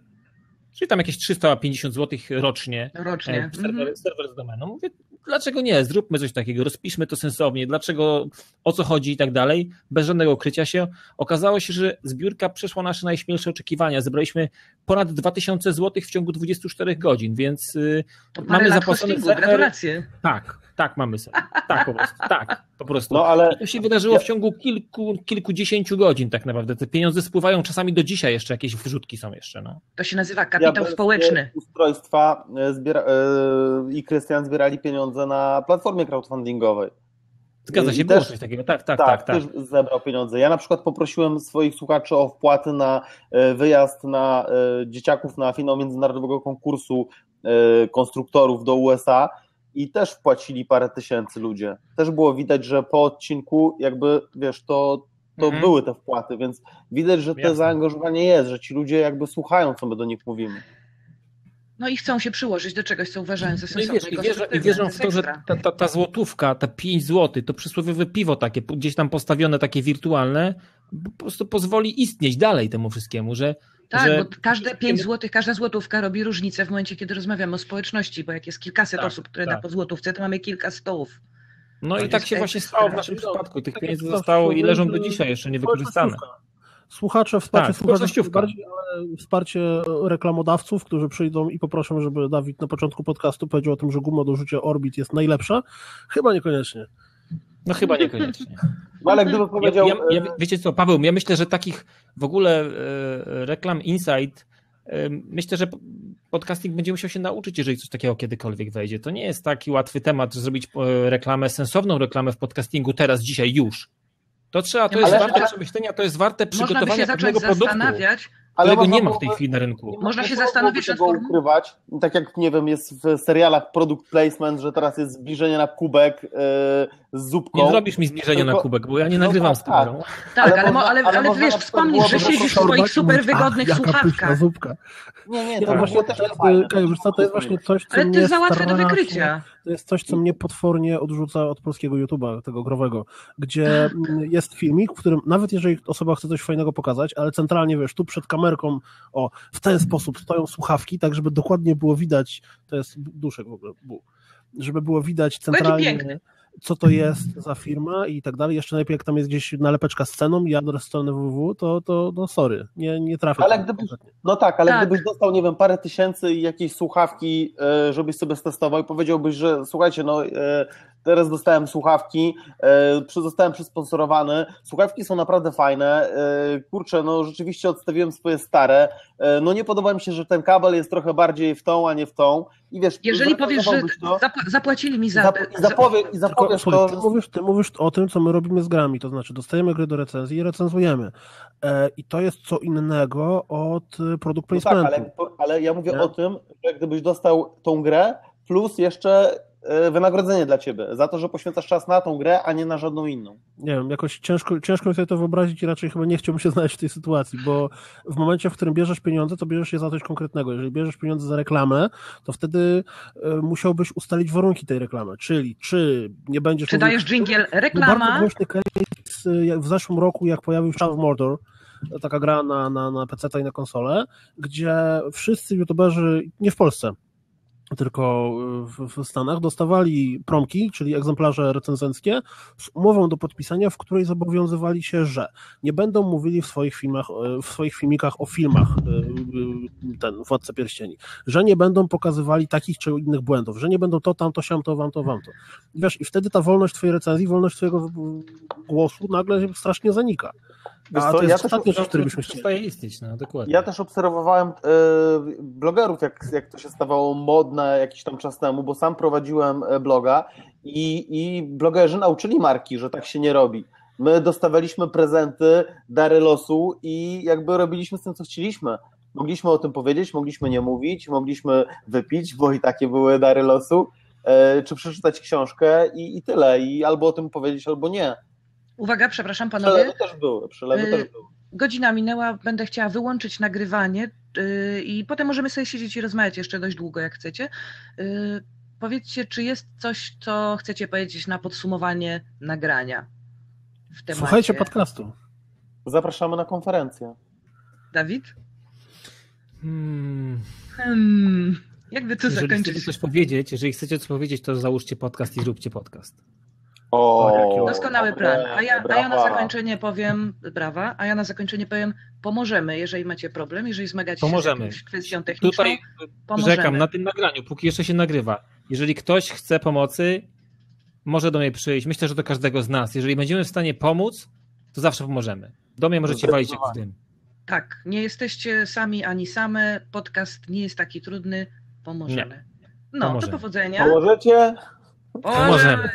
Czyli tam jakieś trzysta pięćdziesiąt złotych rocznie. rocznie. E, serwer, mm-hmm. serwer z domeną. Mówię, dlaczego nie? Zróbmy coś takiego, rozpiszmy to sensownie, dlaczego, o co chodzi i tak dalej, bez żadnego krycia się. Okazało się, że zbiórka przeszła nasze najśmielsze oczekiwania. Zebraliśmy ponad dwa tysiące złotych w ciągu dwudziestu czterech godzin, więc yy, mamy zapłacone serwer. Gratulacje. Tak. Tak, mamy sobie. Tak, po prostu. Tak, po prostu. No, ale... I to się wydarzyło w ciągu kilku, kilkudziesięciu godzin tak naprawdę. Te pieniądze spływają czasami do dzisiaj jeszcze, jakieś wrzutki są jeszcze. No. To się nazywa kapitał ja społeczny. Ustrojstwa zbiera... i Krystian zbierali pieniądze na platformie crowdfundingowej. Zgadza się, było coś takiego. Tak, tak, tak. Tak, też tak. zebrał pieniądze. Ja na przykład poprosiłem swoich słuchaczy o wpłaty na wyjazd na dzieciaków na finał międzynarodowego konkursu konstruktorów do U S A. I też wpłacili parę tysięcy ludzie. Też było widać, że po odcinku jakby, wiesz, to, to mm-hmm. były te wpłaty, więc widać, że to zaangażowanie jest, że ci ludzie jakby słuchają, co my do nich mówimy. No i chcą się przyłożyć do czegoś, co uważają za sensowne. No i, wiesz, i, i wierzą w to, że ta, ta, ta złotówka, te pięć złotych, to przysłowiowe piwo takie, gdzieś tam postawione, takie wirtualne, po prostu pozwoli istnieć dalej temu wszystkiemu, że tak, że... bo każde pięć złotych, każda złotówka robi różnicę w momencie, kiedy rozmawiamy o społeczności, bo jak jest kilkaset tak, osób, które tak. da po złotówce, to mamy kilka stołów. No to i tak się właśnie stało w naszym przypadku. Tych pieniędzy zostało i leżą do dzisiaj jeszcze niewykorzystane. Słuchacze, wsparcie tak, słuchaczy, bardziej, ale wsparcie reklamodawców, którzy przyjdą i poproszą, żeby Dawid na początku podcastu powiedział o tym, że guma do rzucia Orbit jest najlepsza. Chyba niekoniecznie. No chyba niekoniecznie. No, ale gdybym powiedział... Ja, ja, ja, wiecie co, Paweł, ja myślę, że takich w ogóle e, reklam insight, e, myślę, że podcasting będzie musiał się nauczyć, jeżeli coś takiego kiedykolwiek wejdzie. To nie jest taki łatwy temat, zrobić e, reklamę, sensowną reklamę w podcastingu teraz, dzisiaj, już. To trzeba, to jest ale, warte ale, przemyślenia, to jest warte przygotowania pewnego produktu, którego nie ma w tej chwili na rynku. Można się zastanowić nad formą. Ukrywać. Tak jak, nie wiem, jest w serialach product placement, że teraz jest zbliżenie na kubek yy, z zupką. Nie zrobisz mi zbliżenia na kubek, bo ja nie nagrywam no, z kamerą. Tak, ale, ale, można, ale, ale, ale wiesz, wspomnisz, że siedzisz w swoich super wygodnych słuchawkach. Nie, nie, to, to właśnie też jest fajne. To jest właśnie coś, co ale to jest za łatwe do wykrycia. To jest coś, co mnie potwornie odrzuca od polskiego YouTube'a, tego growego, gdzie jest filmik, w którym nawet jeżeli osoba chce coś fajnego pokazać, ale centralnie, wiesz, tu przed kamerką, o, w ten sposób stoją słuchawki, tak żeby dokładnie było widać, to jest duszek w ogóle, bu, żeby było widać centralnie, co to jest za firma i tak dalej. Jeszcze najlepiej, jak tam jest gdzieś nalepeczka z ceną i adres strony www, to, to no sorry, nie, nie trafię. Ale gdybyś, no tak, ale tak. gdybyś dostał, nie wiem, parę tysięcy i jakieś słuchawki, żebyś sobie testował i powiedziałbyś, że słuchajcie, no teraz dostałem słuchawki, zostałem przysponsorowany, słuchawki są naprawdę fajne, kurczę, no rzeczywiście odstawiłem swoje stare, no nie podoba mi się, że ten kabel jest trochę bardziej w tą, a nie w tą. I wiesz, jeżeli powiesz, że to, zapłacili mi za... Zap- zapowie, i zapowiesz to... Ty mówisz, ty mówisz o tym, co my robimy z grami, to znaczy dostajemy gry do recenzji i recenzujemy. E, I to jest co innego od produkt placementu. No tak, ale, ale ja mówię nie? o tym, że gdybyś dostał tą grę, plus jeszcze wynagrodzenie dla ciebie, za to, że poświęcasz czas na tą grę, a nie na żadną inną. Nie wiem, jakoś ciężko, ciężko sobie to wyobrazić i raczej chyba nie chciałbym się znaleźć w tej sytuacji, bo w momencie, w którym bierzesz pieniądze, to bierzesz je za coś konkretnego. Jeżeli bierzesz pieniądze za reklamę, to wtedy musiałbyś ustalić warunki tej reklamy, czyli czy nie będziesz... Czy dajesz dżingiel, reklama... W zeszłym roku, jak pojawił się Shadow of Mordor, taka gra na, na, na peceta i na konsolę, gdzie wszyscy youtuberzy, nie w Polsce, tylko w, w Stanach, dostawali promki, czyli egzemplarze recenzenckie z umową do podpisania, w której zobowiązywali się, że nie będą mówili w swoich filmach, w swoich filmikach o filmach ten Władcy Pierścieni, że nie będą pokazywali takich czy innych błędów, że nie będą to, tamto, siamto, wamto, wamto. Wiesz, i wtedy ta wolność twojej recenzji, wolność twojego głosu nagle strasznie zanika. Wiesz, a to jest ja ostatnia rzecz, której byśmy chcieli. Istnieć, no, dokładnie. Ja też obserwowałem yy, blogerów, jak, jak to się stawało modne jakiś tam czas temu, bo sam prowadziłem bloga i, i blogerzy nauczyli marki, że tak się nie robi. My dostawaliśmy prezenty, dary losu i jakby robiliśmy z tym, co chcieliśmy. Mogliśmy o tym powiedzieć, mogliśmy nie mówić, mogliśmy wypić, bo i takie były dary losu, yy, czy przeczytać książkę i, i tyle. I albo o tym powiedzieć, albo nie. Uwaga, przepraszam panowie. Przelewy też były, przelewy też były. Godzina minęła, będę chciała wyłączyć nagrywanie yy, i potem możemy sobie siedzieć i rozmawiać jeszcze dość długo, jak chcecie. Yy, powiedzcie, czy jest coś, co chcecie powiedzieć na podsumowanie nagrania w temacie. Słuchajcie podcastu. Zapraszamy na konferencję. Dawid? Hmm... hmm. Jakby to zakończyć? Jeżeli chcecie coś powiedzieć, jeżeli chcecie coś powiedzieć, to załóżcie podcast i zróbcie podcast. O, doskonały plan. A ja, a ja na zakończenie powiem, brawa, a ja na zakończenie powiem, pomożemy, jeżeli macie problem, jeżeli zmagacie pomożemy. się z kwestią techniczną. Tutaj pomożemy. Rzekam na tym nagraniu, póki jeszcze się nagrywa. Jeżeli ktoś chce pomocy, może do mnie przyjść. Myślę, że do każdego z nas. Jeżeli będziemy w stanie pomóc, to zawsze pomożemy. Do mnie możecie walić jak w dym. Tak, nie jesteście sami ani same. Podcast nie jest taki trudny. Pomożemy. Nie. No, pomożemy. Do powodzenia. Pomożecie? Pomożemy.